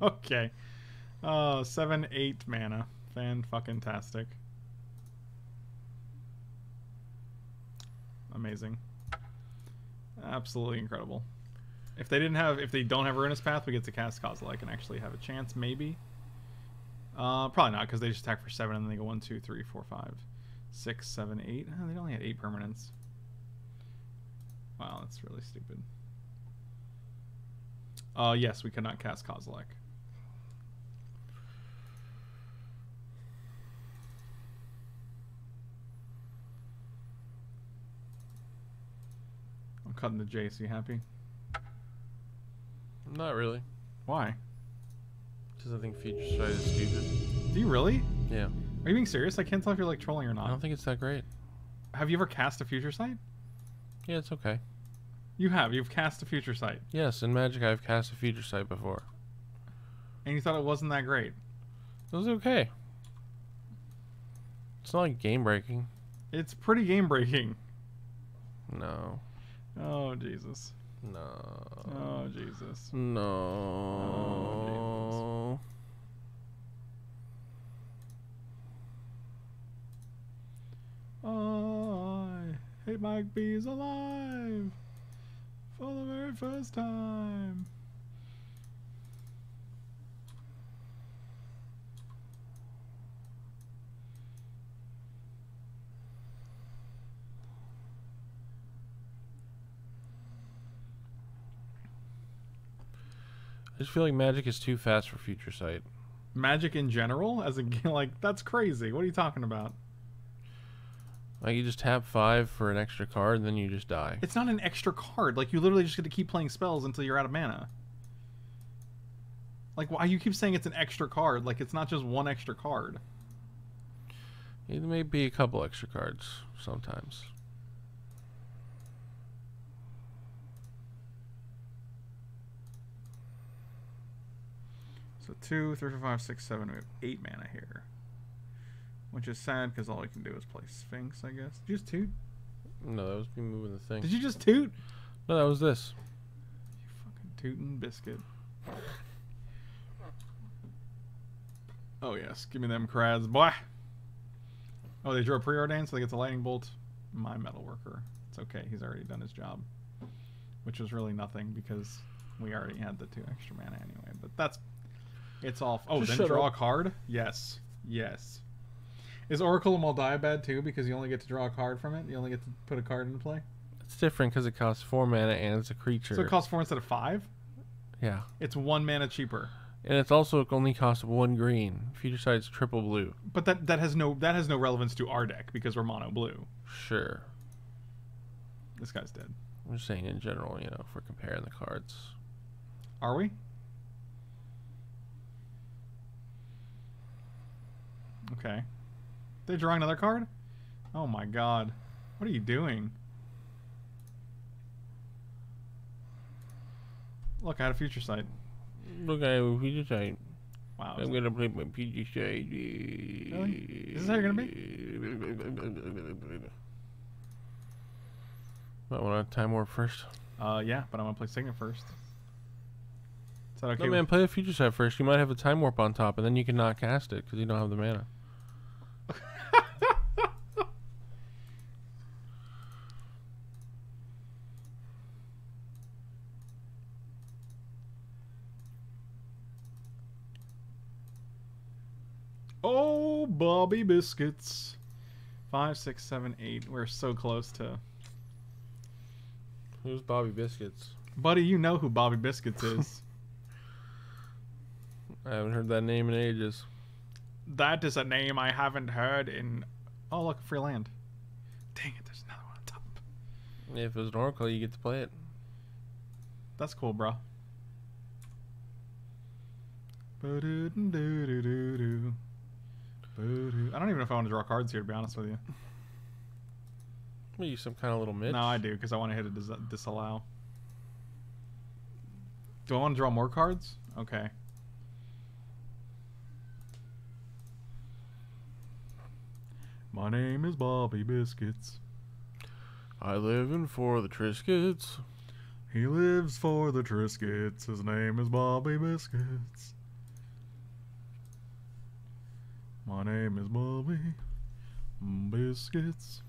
Okay. 7, 8 mana. Fan-fucking-tastic. Amazing. Absolutely incredible. If they don't have Ruinous Path, we get to cast Kozilek and actually have a chance, maybe. Probably not, because they just attack for 7 and then they go 1, 2, 3, 4, 5, 6, 7, 8. Oh, they only had 8 permanents. Wow, that's really stupid. Yes, we could not cast Kozilek. I'm cutting the Jace. You happy? Not really. Why? Because I think feature size is stupid. Do you really? Yeah. Are you being serious? I can't tell if you're like trolling or not. I don't think it's that great. Have you ever cast a Future Sight? Yeah, it's okay. You have. You've cast a Future Sight. Yes, in Magic I've cast a Future Sight before. And you thought it wasn't that great? It was okay. It's not like game breaking. It's pretty game breaking. No. Oh, Jesus. No. Oh, Jesus. No. Oh, Jesus. I hate Mike B's alive for the very first time. I just feel like Magic is too fast for Future Sight. Magic in general? As a game, like, that's crazy. What are you talking about? Like, you just tap 5 for an extra card, and then you just die. It's not an extra card. Like, you literally just get to keep playing spells until you're out of mana. Like, why you keep saying it's an extra card? Like, it's not just one extra card. It may be a couple extra cards sometimes. So 2, 3, 4, 5, 6, 7. We have 8 mana here, which is sad because all we can do is play Sphinx, I guess. Did you just toot? No, that was me moving the thing. Did you just toot? No, that was this. You fucking tootin' biscuit. Oh yes, give me them crads, boy. Oh, they drew a Preordain, so they get the Lightning Bolt. My Metalworker. It's okay. He's already done his job, which was really nothing because we already had the 2 extra mana anyway. But that's. It's off. Oh, just then draw a card? Yes. Yes. Is Oracle of Moldiah bad too because you only get to draw a card from it? You only get to put a card into play? It's different because it costs 4 mana and it's a creature. So it costs 4 instead of 5? Yeah. It's 1 mana cheaper. And it's also only costs 1 green. Future Sight's triple blue. But that has no relevance to our deck because we're mono blue. Sure. This guy's dead. I'm just saying in general, you know, if we're comparing the cards. Are we? Okay. They draw another card? Oh my god. What are you doing? Look, I had a future sight. Look, I have a future sight. Wow. I'm gonna play my future sight. Really? Is this how you're gonna be? I want to Time Warp first. Yeah, but I want to play Signet first. Is that okay? No, man, play the Future Sight first. You might have a Time Warp on top, and then you cannot cast it because you don't have the mana. Oh, Bobby Biscuits. 5, 6, 7, 8. We're so close to... Who's Bobby Biscuits? Buddy, you know who Bobby Biscuits is. I haven't heard that name in ages. That is a name I haven't heard in... Oh, look, free land. Dang it, there's another one on top. If it was an Oracle, you get to play it. That's cool, bro. I don't even know if I want to draw cards here, to be honest with you. You some kind of little Mitch? No, I do, because I want to hit a disallow. Do I want to draw more cards? Okay. My name is Bobby Biscuits. I live in for the Triscuits. He lives for the Triscuits. His name is Bobby Biscuits. My name is Bobby Biscuits.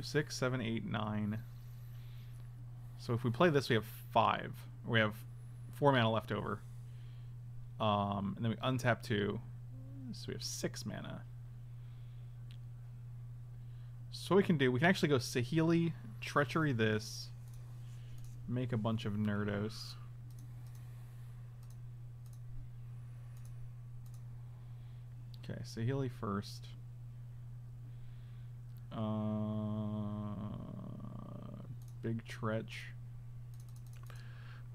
6, 7, 8, 9. So if we play this, we have 5. We have 4 mana left over. And then we untap 2. So we have 6 mana. So what we can do, we can actually go Saheeli, Treachery this, make a bunch of nerdos. Okay, Saheeli first. Big Tretch.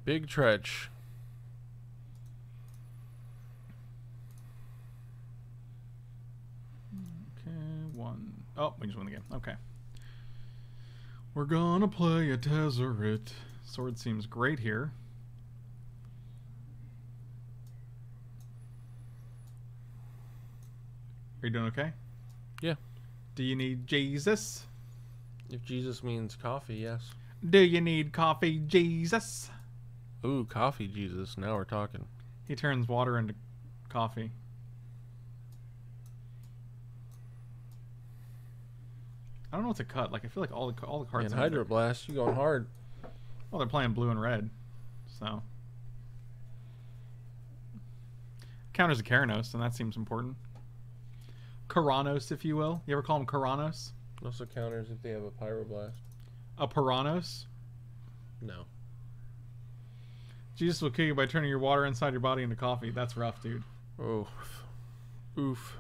Big Tretch. Okay, 1. Oh, we just won the game. Okay. We're gonna play a Tezzeret. Sword seems great here. Are you doing okay? Yeah. Do you need Jesus? If Jesus means coffee, yes. Do you need coffee, Jesus? Ooh, coffee, Jesus. Now we're talking. He turns water into coffee. I don't know what to cut. Like, I feel like all the cards. In Hydro Blast, you going hard? Well, they're playing blue and red, so counters a Keranos, and that seems important. Keranos, if you will. You ever call them Keranos? Also counters if they have a Pyroblast. A Puranos? No. Jesus will kill you by turning your water inside your body into coffee. That's rough, dude. Oh. Oof.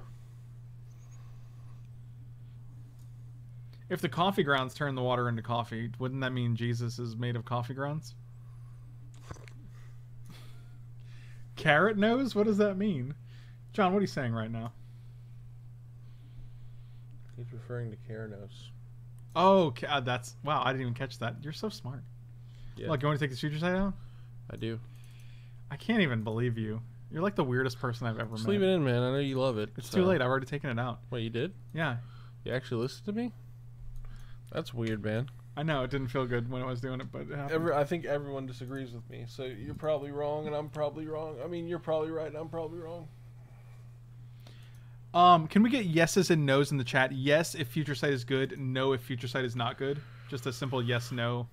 If the coffee grounds turn the water into coffee, wouldn't that mean Jesus is made of coffee grounds? Carrot nose? What does that mean? John, what are you saying right now? He's referring to Keranos. Oh, that's... Wow, I didn't even catch that. You're so smart. Yeah. Look, you want to take the future side out? I do. I can't even believe you. You're like the weirdest person I've ever met. Just leave it in, man. I know you love it. It's too late. I've already taken it out. Wait, you did? Yeah. You actually listened to me? That's weird, man. I know. It didn't feel good when I was doing it, but it happened. I think everyone disagrees with me, so you're probably wrong, and I'm probably wrong. I mean, you're probably right, and I'm probably wrong. Can we get yeses and nos in the chat? Yes, if Future Sight is good. No, if Future Sight is not good. Just a simple yes, no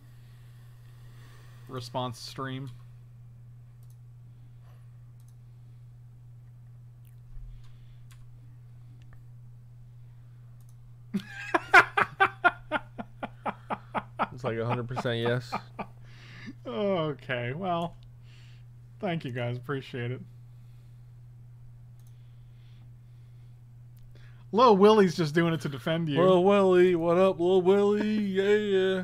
response stream. It's like 100% yes. Okay, well, thank you guys. Appreciate it. Lil Willie's just doing it to defend you. Lil Willie, what up, Lil Willie? Yeah, yeah.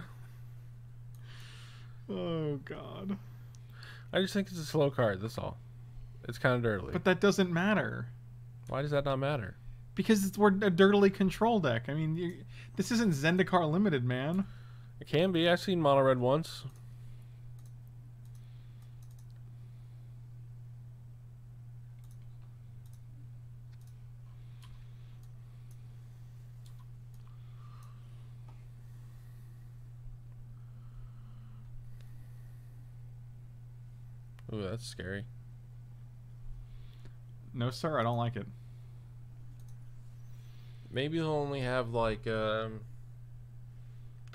Oh god. I just think it's a slow card, that's all. It's kind of dirtily. But that doesn't matter. Why does that not matter? Because we're a dirtily control deck. I mean, this isn't Zendikar Limited, man. It can be. I've seen mono red once. Ooh, that's scary. No, sir, I don't like it. Maybe they'll only have, like, the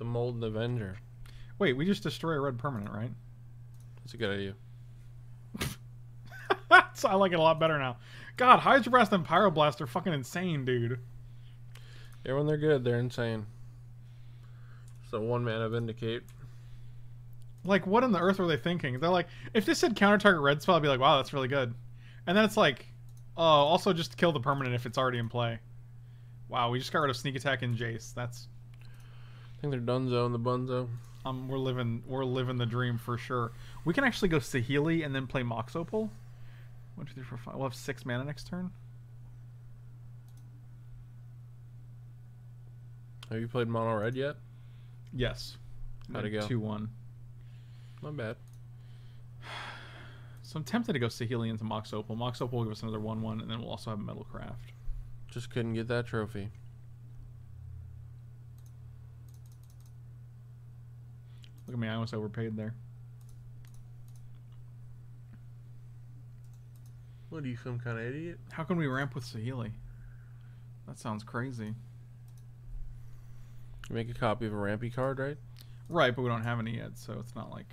Molten Avenger. Wait, we just destroy a red permanent, right? That's a good idea. So I like it a lot better now. God, Hydro Blast and Pyroblast are fucking insane, dude. Yeah, when they're good, they're insane. So one mana Vindicate. Like, what in the earth were they thinking? They're like, if this said counter target red spell, I'd be like, wow, that's really good. And then it's like, oh, also just kill the permanent if it's already in play. Wow, we just got rid of Sneak Attack and Jace. That's... I think they're Dunzo and the Bunzo. We're living the dream for sure. We can actually go Saheeli and then play Mox Opal. 1, 2, 3, 4, 5. We'll have 6 mana next turn. Have you played mono red yet? Yes. How'd it go? 2-1. Not bad. So I'm tempted to go Saheeli into Mox Opal. Mox Opal will give us another 1-1, and then we'll also have Metalcraft. Just couldn't get that trophy. Look at me, I almost overpaid there. What are you, some kind of idiot? How can we ramp with Saheeli? That sounds crazy. You make a copy of a rampy card, right? Right, but we don't have any yet, so it's not like...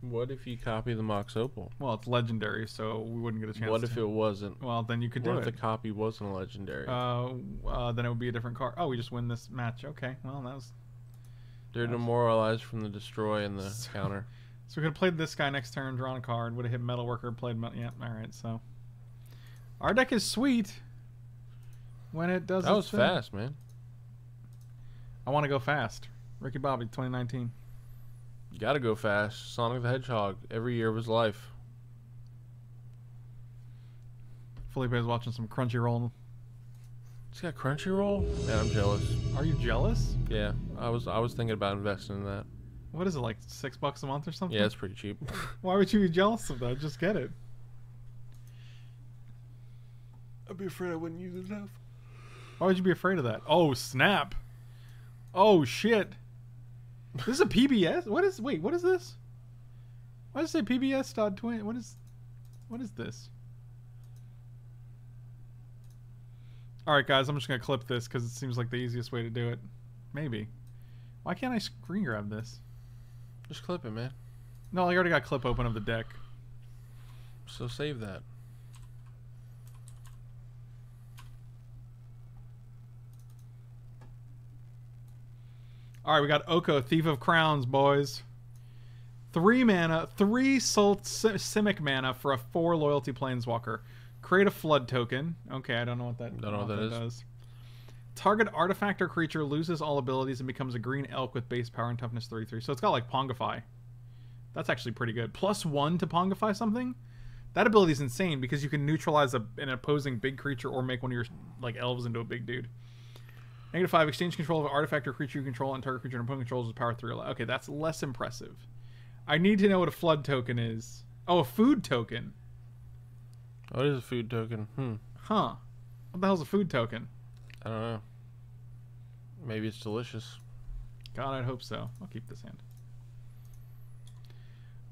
What if you copy the Mox Opal? Well, it's legendary, so we wouldn't get a chance. What if it wasn't? Well, then you could do it. What if the copy wasn't a legendary? Then it would be a different card. Oh, we just win this match. Okay, well, that was... They're demoralized from the destroy and the counter. So we could have played this guy next turn, drawn a card, would have hit Metalworker, played... Yeah, alright, so... Our deck is sweet when it does... That was fast, man. I want to go fast. Ricky Bobby, 2019. You gotta go fast. Sonic the Hedgehog, every year of his life. Felipe is watching some Crunchyroll. He's got Crunchyroll? Man, I'm jealous. Are you jealous? Yeah, I was thinking about investing in that. What is it, like $6 a month or something? Yeah, it's pretty cheap. Why would you be jealous of that? Just get it. I'd be afraid I wouldn't use it enough. Why would you be afraid of that? Oh, snap. Oh, shit. This is a PBS? What is... Wait, what is this? Why does it say PBS.20? What is this? Alright, guys. I'm just going to clip this because it seems like the easiest way to do it. Maybe. Why can't I screen grab this? Just clip it, man. No, I already got clip open of the deck. So save that. All right, we got Oko, Thief of Crowns, boys. 3 mana, 3 Simic mana for a 4 loyalty planeswalker. Create a flood token. Okay, I don't know what that, does. Target artifact or creature loses all abilities and becomes a green elk with base power and toughness 33. So it's got like Pongify. That's actually pretty good. +1 to Pongify something. That ability is insane because you can neutralize an opposing big creature or make one of your like elves into a big dude. -5, exchange control of an artifact or creature you control and target creature and opponent controls with power 3 or less. Okay, that's less impressive. I need to know what a flood token is. Oh, a food token. Oh, it is a food token. Hmm. Huh. What the hell's a food token? I don't know. Maybe it's delicious. God, I'd hope so. I'll keep this hand.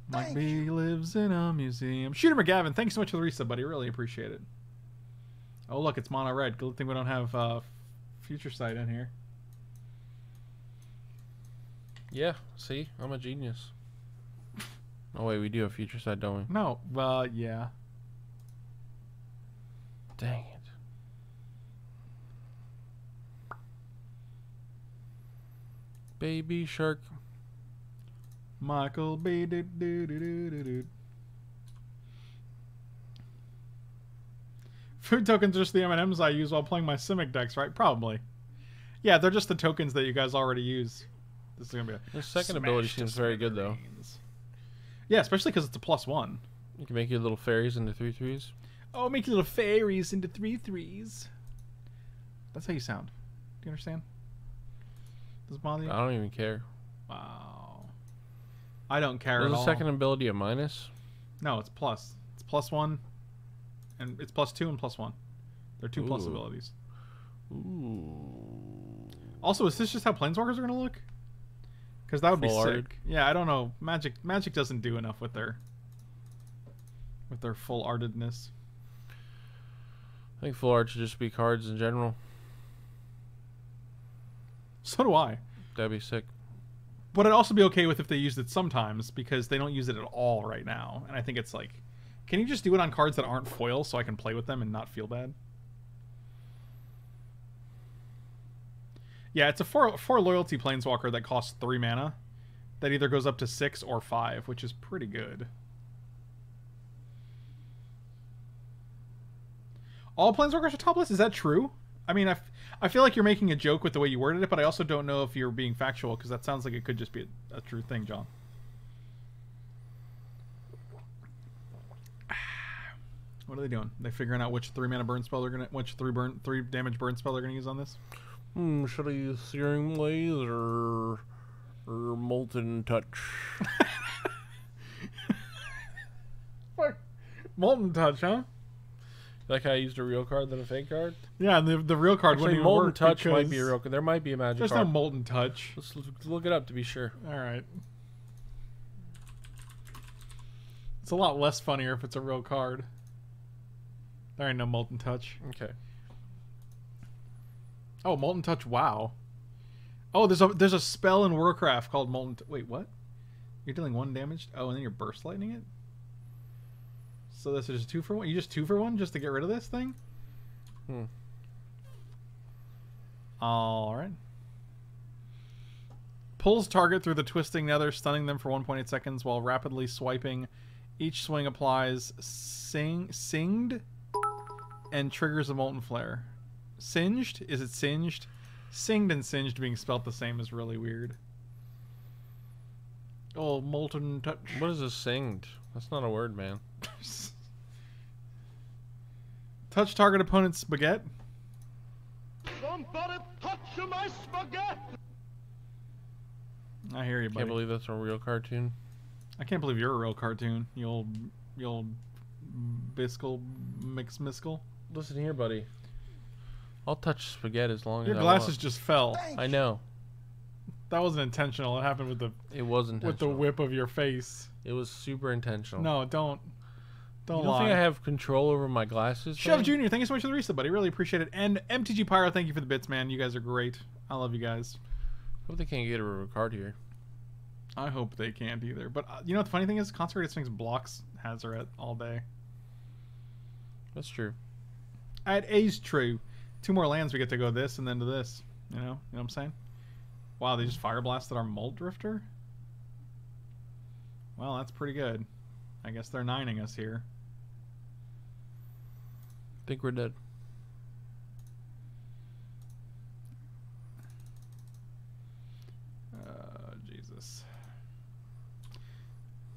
Mike B lives in a museum. Shooter McGavin, thanks so much for the resub, buddy. Really appreciate it. Oh, look, it's mono red. Good thing we don't have... Future Sight in here. Yeah, see? I'm a genius. Oh wait, we do have Future Sight, don't we? No, yeah. Dang it. Baby Shark. Michael B. Food tokens are just the M&Ms I use while playing my Simic decks, right? Probably. Yeah, they're just the tokens that you guys already use. This is gonna be a Their second ability seems very good though. Yeah, especially because it's a +1. You can make your little fairies into 3/3s. Oh, make your little fairies into 3/3s. That's how you sound. Do you understand? Does it bother you? I don't even care. Wow. I don't care at all. Is the second ability a minus? No, it's plus. It's +1, and it's +2 and +1. They're two plus abilities. Ooh. Also, is this just how planeswalkers are gonna look? Because that would be sick. Yeah, I don't know. Magic doesn't do enough with their full artedness. I think full art should just be cards in general. So do I. That'd be sick. But I'd also be okay with if they used it sometimes, because they don't use it at all right now. And I think it's like, can you just do it on cards that aren't foil so I can play with them and not feel bad? Yeah, it's a 4 loyalty planeswalker that costs 3 mana. That either goes up to 6 or 5, which is pretty good. All planeswalkers are topless? Is that true? I mean, I feel like you're making a joke with the way you worded it, but I also don't know if you're being factual, because that sounds like it could just be a true thing, John. What are they doing? Are they figuring out which 3 mana burn spell they're gonna, which three damage burn spell they're gonna use on this? Should I use Searing Blaze or Molten Touch? Fuck. Molten Touch, huh? Like I used a real card than a fake card? Yeah, and the real card wouldn't even work. Molten Touch might be a real card. There might be a magic card. There's no Molten Touch. Let's look it up to be sure. Alright. It's a lot less funnier if it's a real card. There ain't no Molten Touch. Okay. Oh, Molten Touch, wow. Oh, there's a spell in Warcraft called Molten Touch. Wait, what? You're dealing 1 damage? Oh, and then you're Burst Lightning it? So this is just 2 for 1? You just 2 for 1 just to get rid of this thing? Hmm. Alright. Pulls target through the twisting nether, stunning them for 1.8 seconds while rapidly swiping. Each swing applies singed and triggers a Molten Flare. Singed? Is it singed? Singed and singed being spelt the same is really weird. Oh, Molten Touch. What is a singed? That's not a word, man. Touch target opponent's baguette. Somebody touch my spaghetti! I hear you, buddy. I can't believe that's a real cartoon. I can't believe you're a real cartoon, you old Biscal McMiscal. Listen here, buddy. I'll touch spaghetti as long as I want. Your glasses just fell. I know. That wasn't intentional. It happened with the. It was intentional. With the whip of your face. It was super intentional. No, don't lie. You don't think I have control over my glasses? Chef Junior, thank you so much for the reset, buddy. Really appreciate it. And MTG Pyro, thank you for the bits, man. You guys are great. I love you guys. I hope they can't get a card here. I hope they can't either. But you know what the funny thing is? Consecrated Sphinx blocks Tezzeret all day. That's true. It is true. 2 more lands, we get to go this and then to this. You know what I'm saying? Wow, they just fire blasted our Mulldrifter? Well, that's pretty good. I guess they're 9ing us here. I think we're dead. Jesus.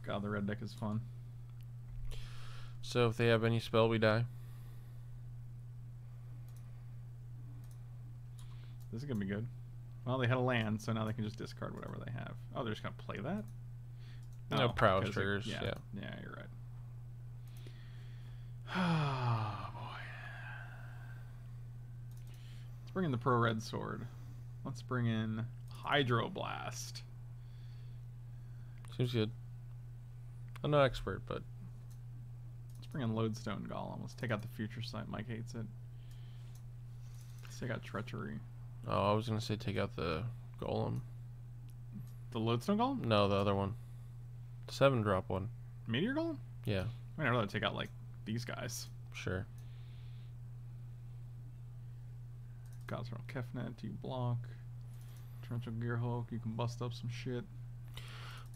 God, the red deck is fun. So if they have any spell, we die. This is going to be good. Well, they had a land, so now they can just discard whatever they have. Oh, they're just going to play that? No, prowess triggers. Yeah, you're right. Oh, boy. Let's bring in the Pro Red Sword. Let's bring in Hydro Blast. Seems good. I'm not expert, but... Let's bring in Lodestone Golem. Let's take out the Future Sight. Mike hates it. Take out Treachery. Oh, I was going to say take out the Golem. The Lodestone Golem? No, the other one. 7-drop one. Meteor Golem? Yeah. I mean, I'd rather take out, like, these guys. Sure. Gods from Kefnet, you block. Torrential Gearhulk, you can bust up some shit.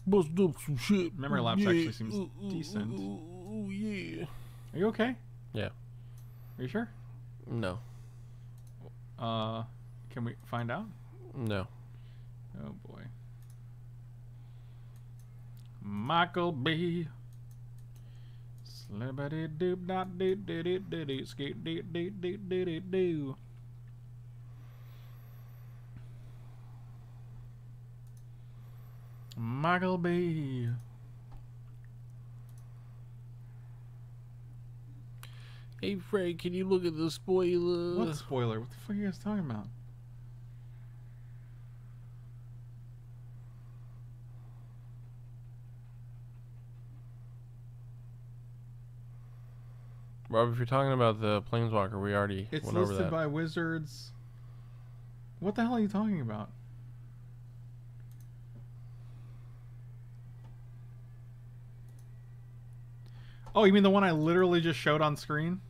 Bust up some shit. Memory Lapse actually seems decent. Oh, yeah. Are you okay? Yeah. Are you sure? No. Can we find out? No. Oh boy. Michael B. Slippity doop dot doo doo doo doo doo skate doo doo doo doo doo doo. Michael B. Hey Frank, can you look at the spoiler? What spoiler? What the fuck are you guys talking about? Rob, if you're talking about the Planeswalker, we already went over that. It's listed by Wizards. What the hell are you talking about? Oh, you mean the one I literally just showed on screen?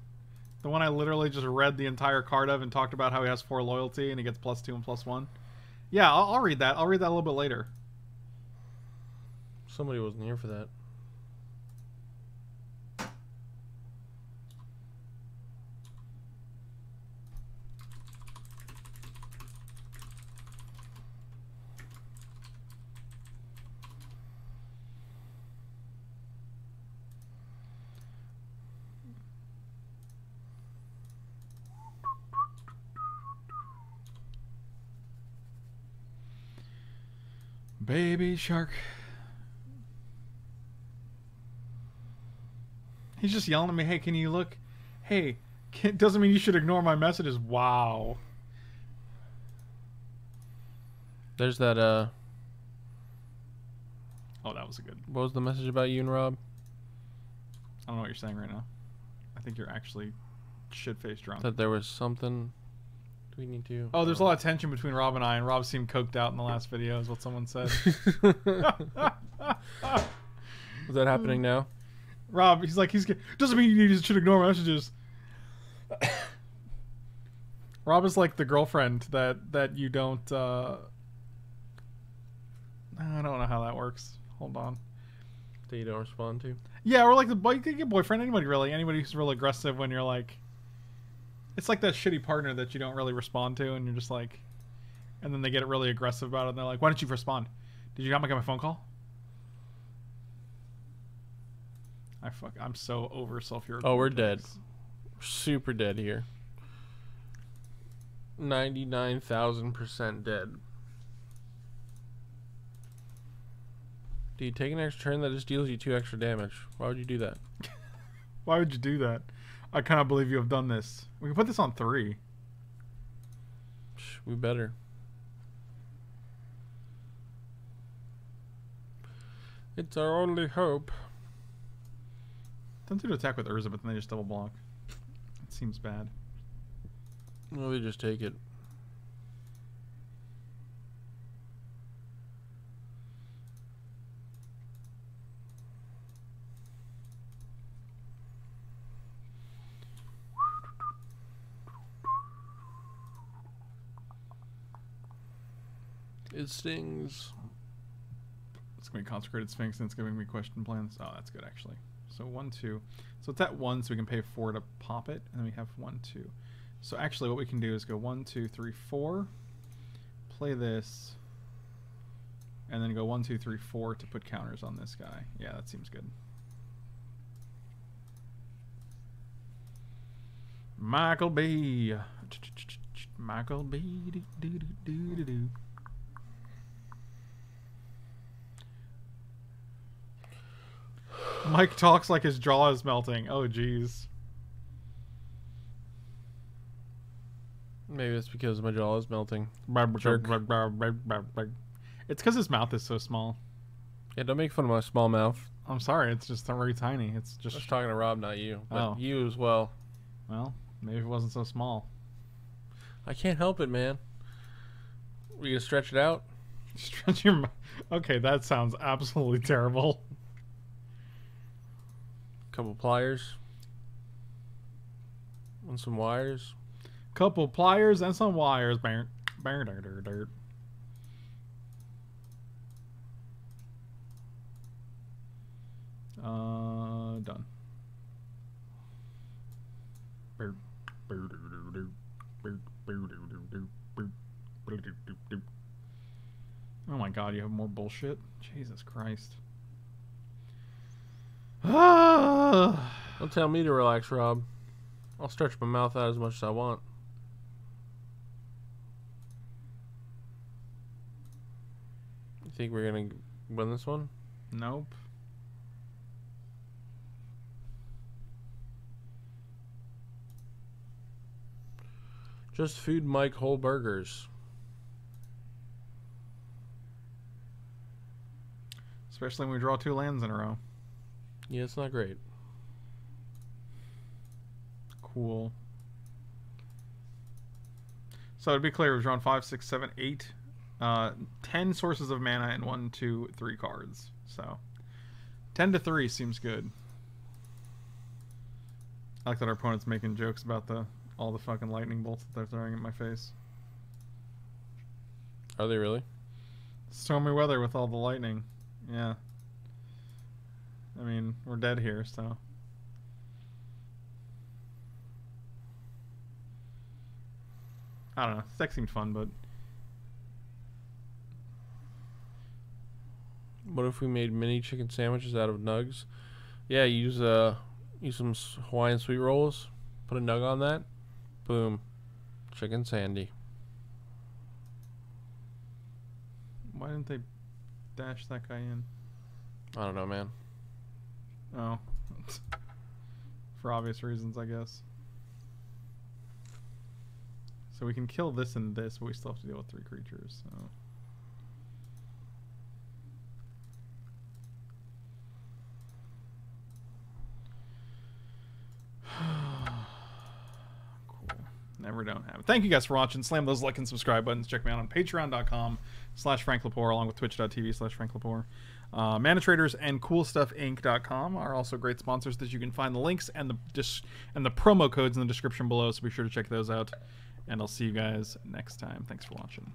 The one I literally just read the entire card of and talked about how he has 4 loyalty and he gets +2 and +1? Yeah, I'll read that. I'll read that a little bit later. Somebody wasn't here for that. Baby shark. He's just yelling at me, hey, can you look? Hey, doesn't mean you should ignore my messages. Wow. There's that, Oh, that was a good... What was the message about you and Rob? I don't know what you're saying right now. I think you're actually shit-faced drunk. That there was something... We need to. Oh, there's a lot of tension between Rob and Rob seemed coked out in the last video, is what someone said. Is that happening now? Rob, he's like, doesn't mean you should ignore messages. Rob is like the girlfriend that you don't. I don't know how that works. Hold on. That you don't respond to. Yeah, or like the boyfriend, anybody who's real aggressive when you're like. It's like that shitty partner that you don't really respond to, and you're just like, and then they get really aggressive about it, and they're like, why don't you respond? Did you not make my phone call? I'm so over self-irritated. Oh, we're dead. We're super dead here. 99,000% dead. Do you take an extra turn that just deals you 2 extra damage? Why would you do that? Why would you do that? I cannot believe you have done this. We can put this on 3. We better. It's our only hope. Don't do an attack with Urza, but then they just double block. It seems bad. Well, they just take it. It stings. It's going to be Consecrated Sphinx, and it's giving me question plans. Oh, that's good, actually. So 1, 2. So it's at 1, so we can pay 4 to pop it, and then we have 1, 2. So actually what we can do is go 1, 2, 3, 4. Play this. And then go 1, 2, 3, 4 to put counters on this guy. Yeah, that seems good. Michael B. Michael B. Do-do-do-do-do-do. Mike talks like his jaw is melting. Oh, jeez. Maybe it's because my jaw is melting. Jerk. It's because his mouth is so small. Yeah, don't make fun of my small mouth. I'm sorry, it's just very tiny. It's just. I was talking to Rob, not you. But oh. You as well. Well, maybe it wasn't so small. I can't help it, man. We gonna stretch it out? Stretch your mouth. Okay, that sounds absolutely terrible. Couple pliers and some wires. Couple pliers and some wires. Done. Oh my God! You have more bullshit. Jesus Christ. Don't tell me to relax, Rob. I'll stretch my mouth out as much as I want. You think we're gonna win this one? Nope. Just Food Mike whole burgers. Especially when we draw two lands in a row. Yeah, it's not great. Cool. So to be clear, we've drawn 5, 6, 7, 8. 10 sources of mana and 1, 2, 3 cards. So 10 to 3 seems good. I like that our opponent's making jokes about all the fucking lightning bolts that they're throwing at my face. Are they really? Stormy weather with all the lightning. Yeah. I mean, we're dead here, so. I don't know. Sex seemed fun, but. What if we made mini chicken sandwiches out of nugs? Yeah, use some Hawaiian sweet rolls, put a nug on that, boom, chicken sandy. Why didn't they dash that guy in? I don't know, man. Oh. For obvious reasons, I guess. So we can kill this and this, but we still have to deal with 3 creatures. So. Cool. Never don't have it. Thank you guys for watching. Slam those like and subscribe buttons. Check me out on patreon.com/FrankLapour along with twitch.tv/FrankLapour. Mana Traders and CoolStuffInc.com are also great sponsors that you can find the links and the promo codes in the description below, so be sure to check those out. And I'll see you guys next time. Thanks for watching.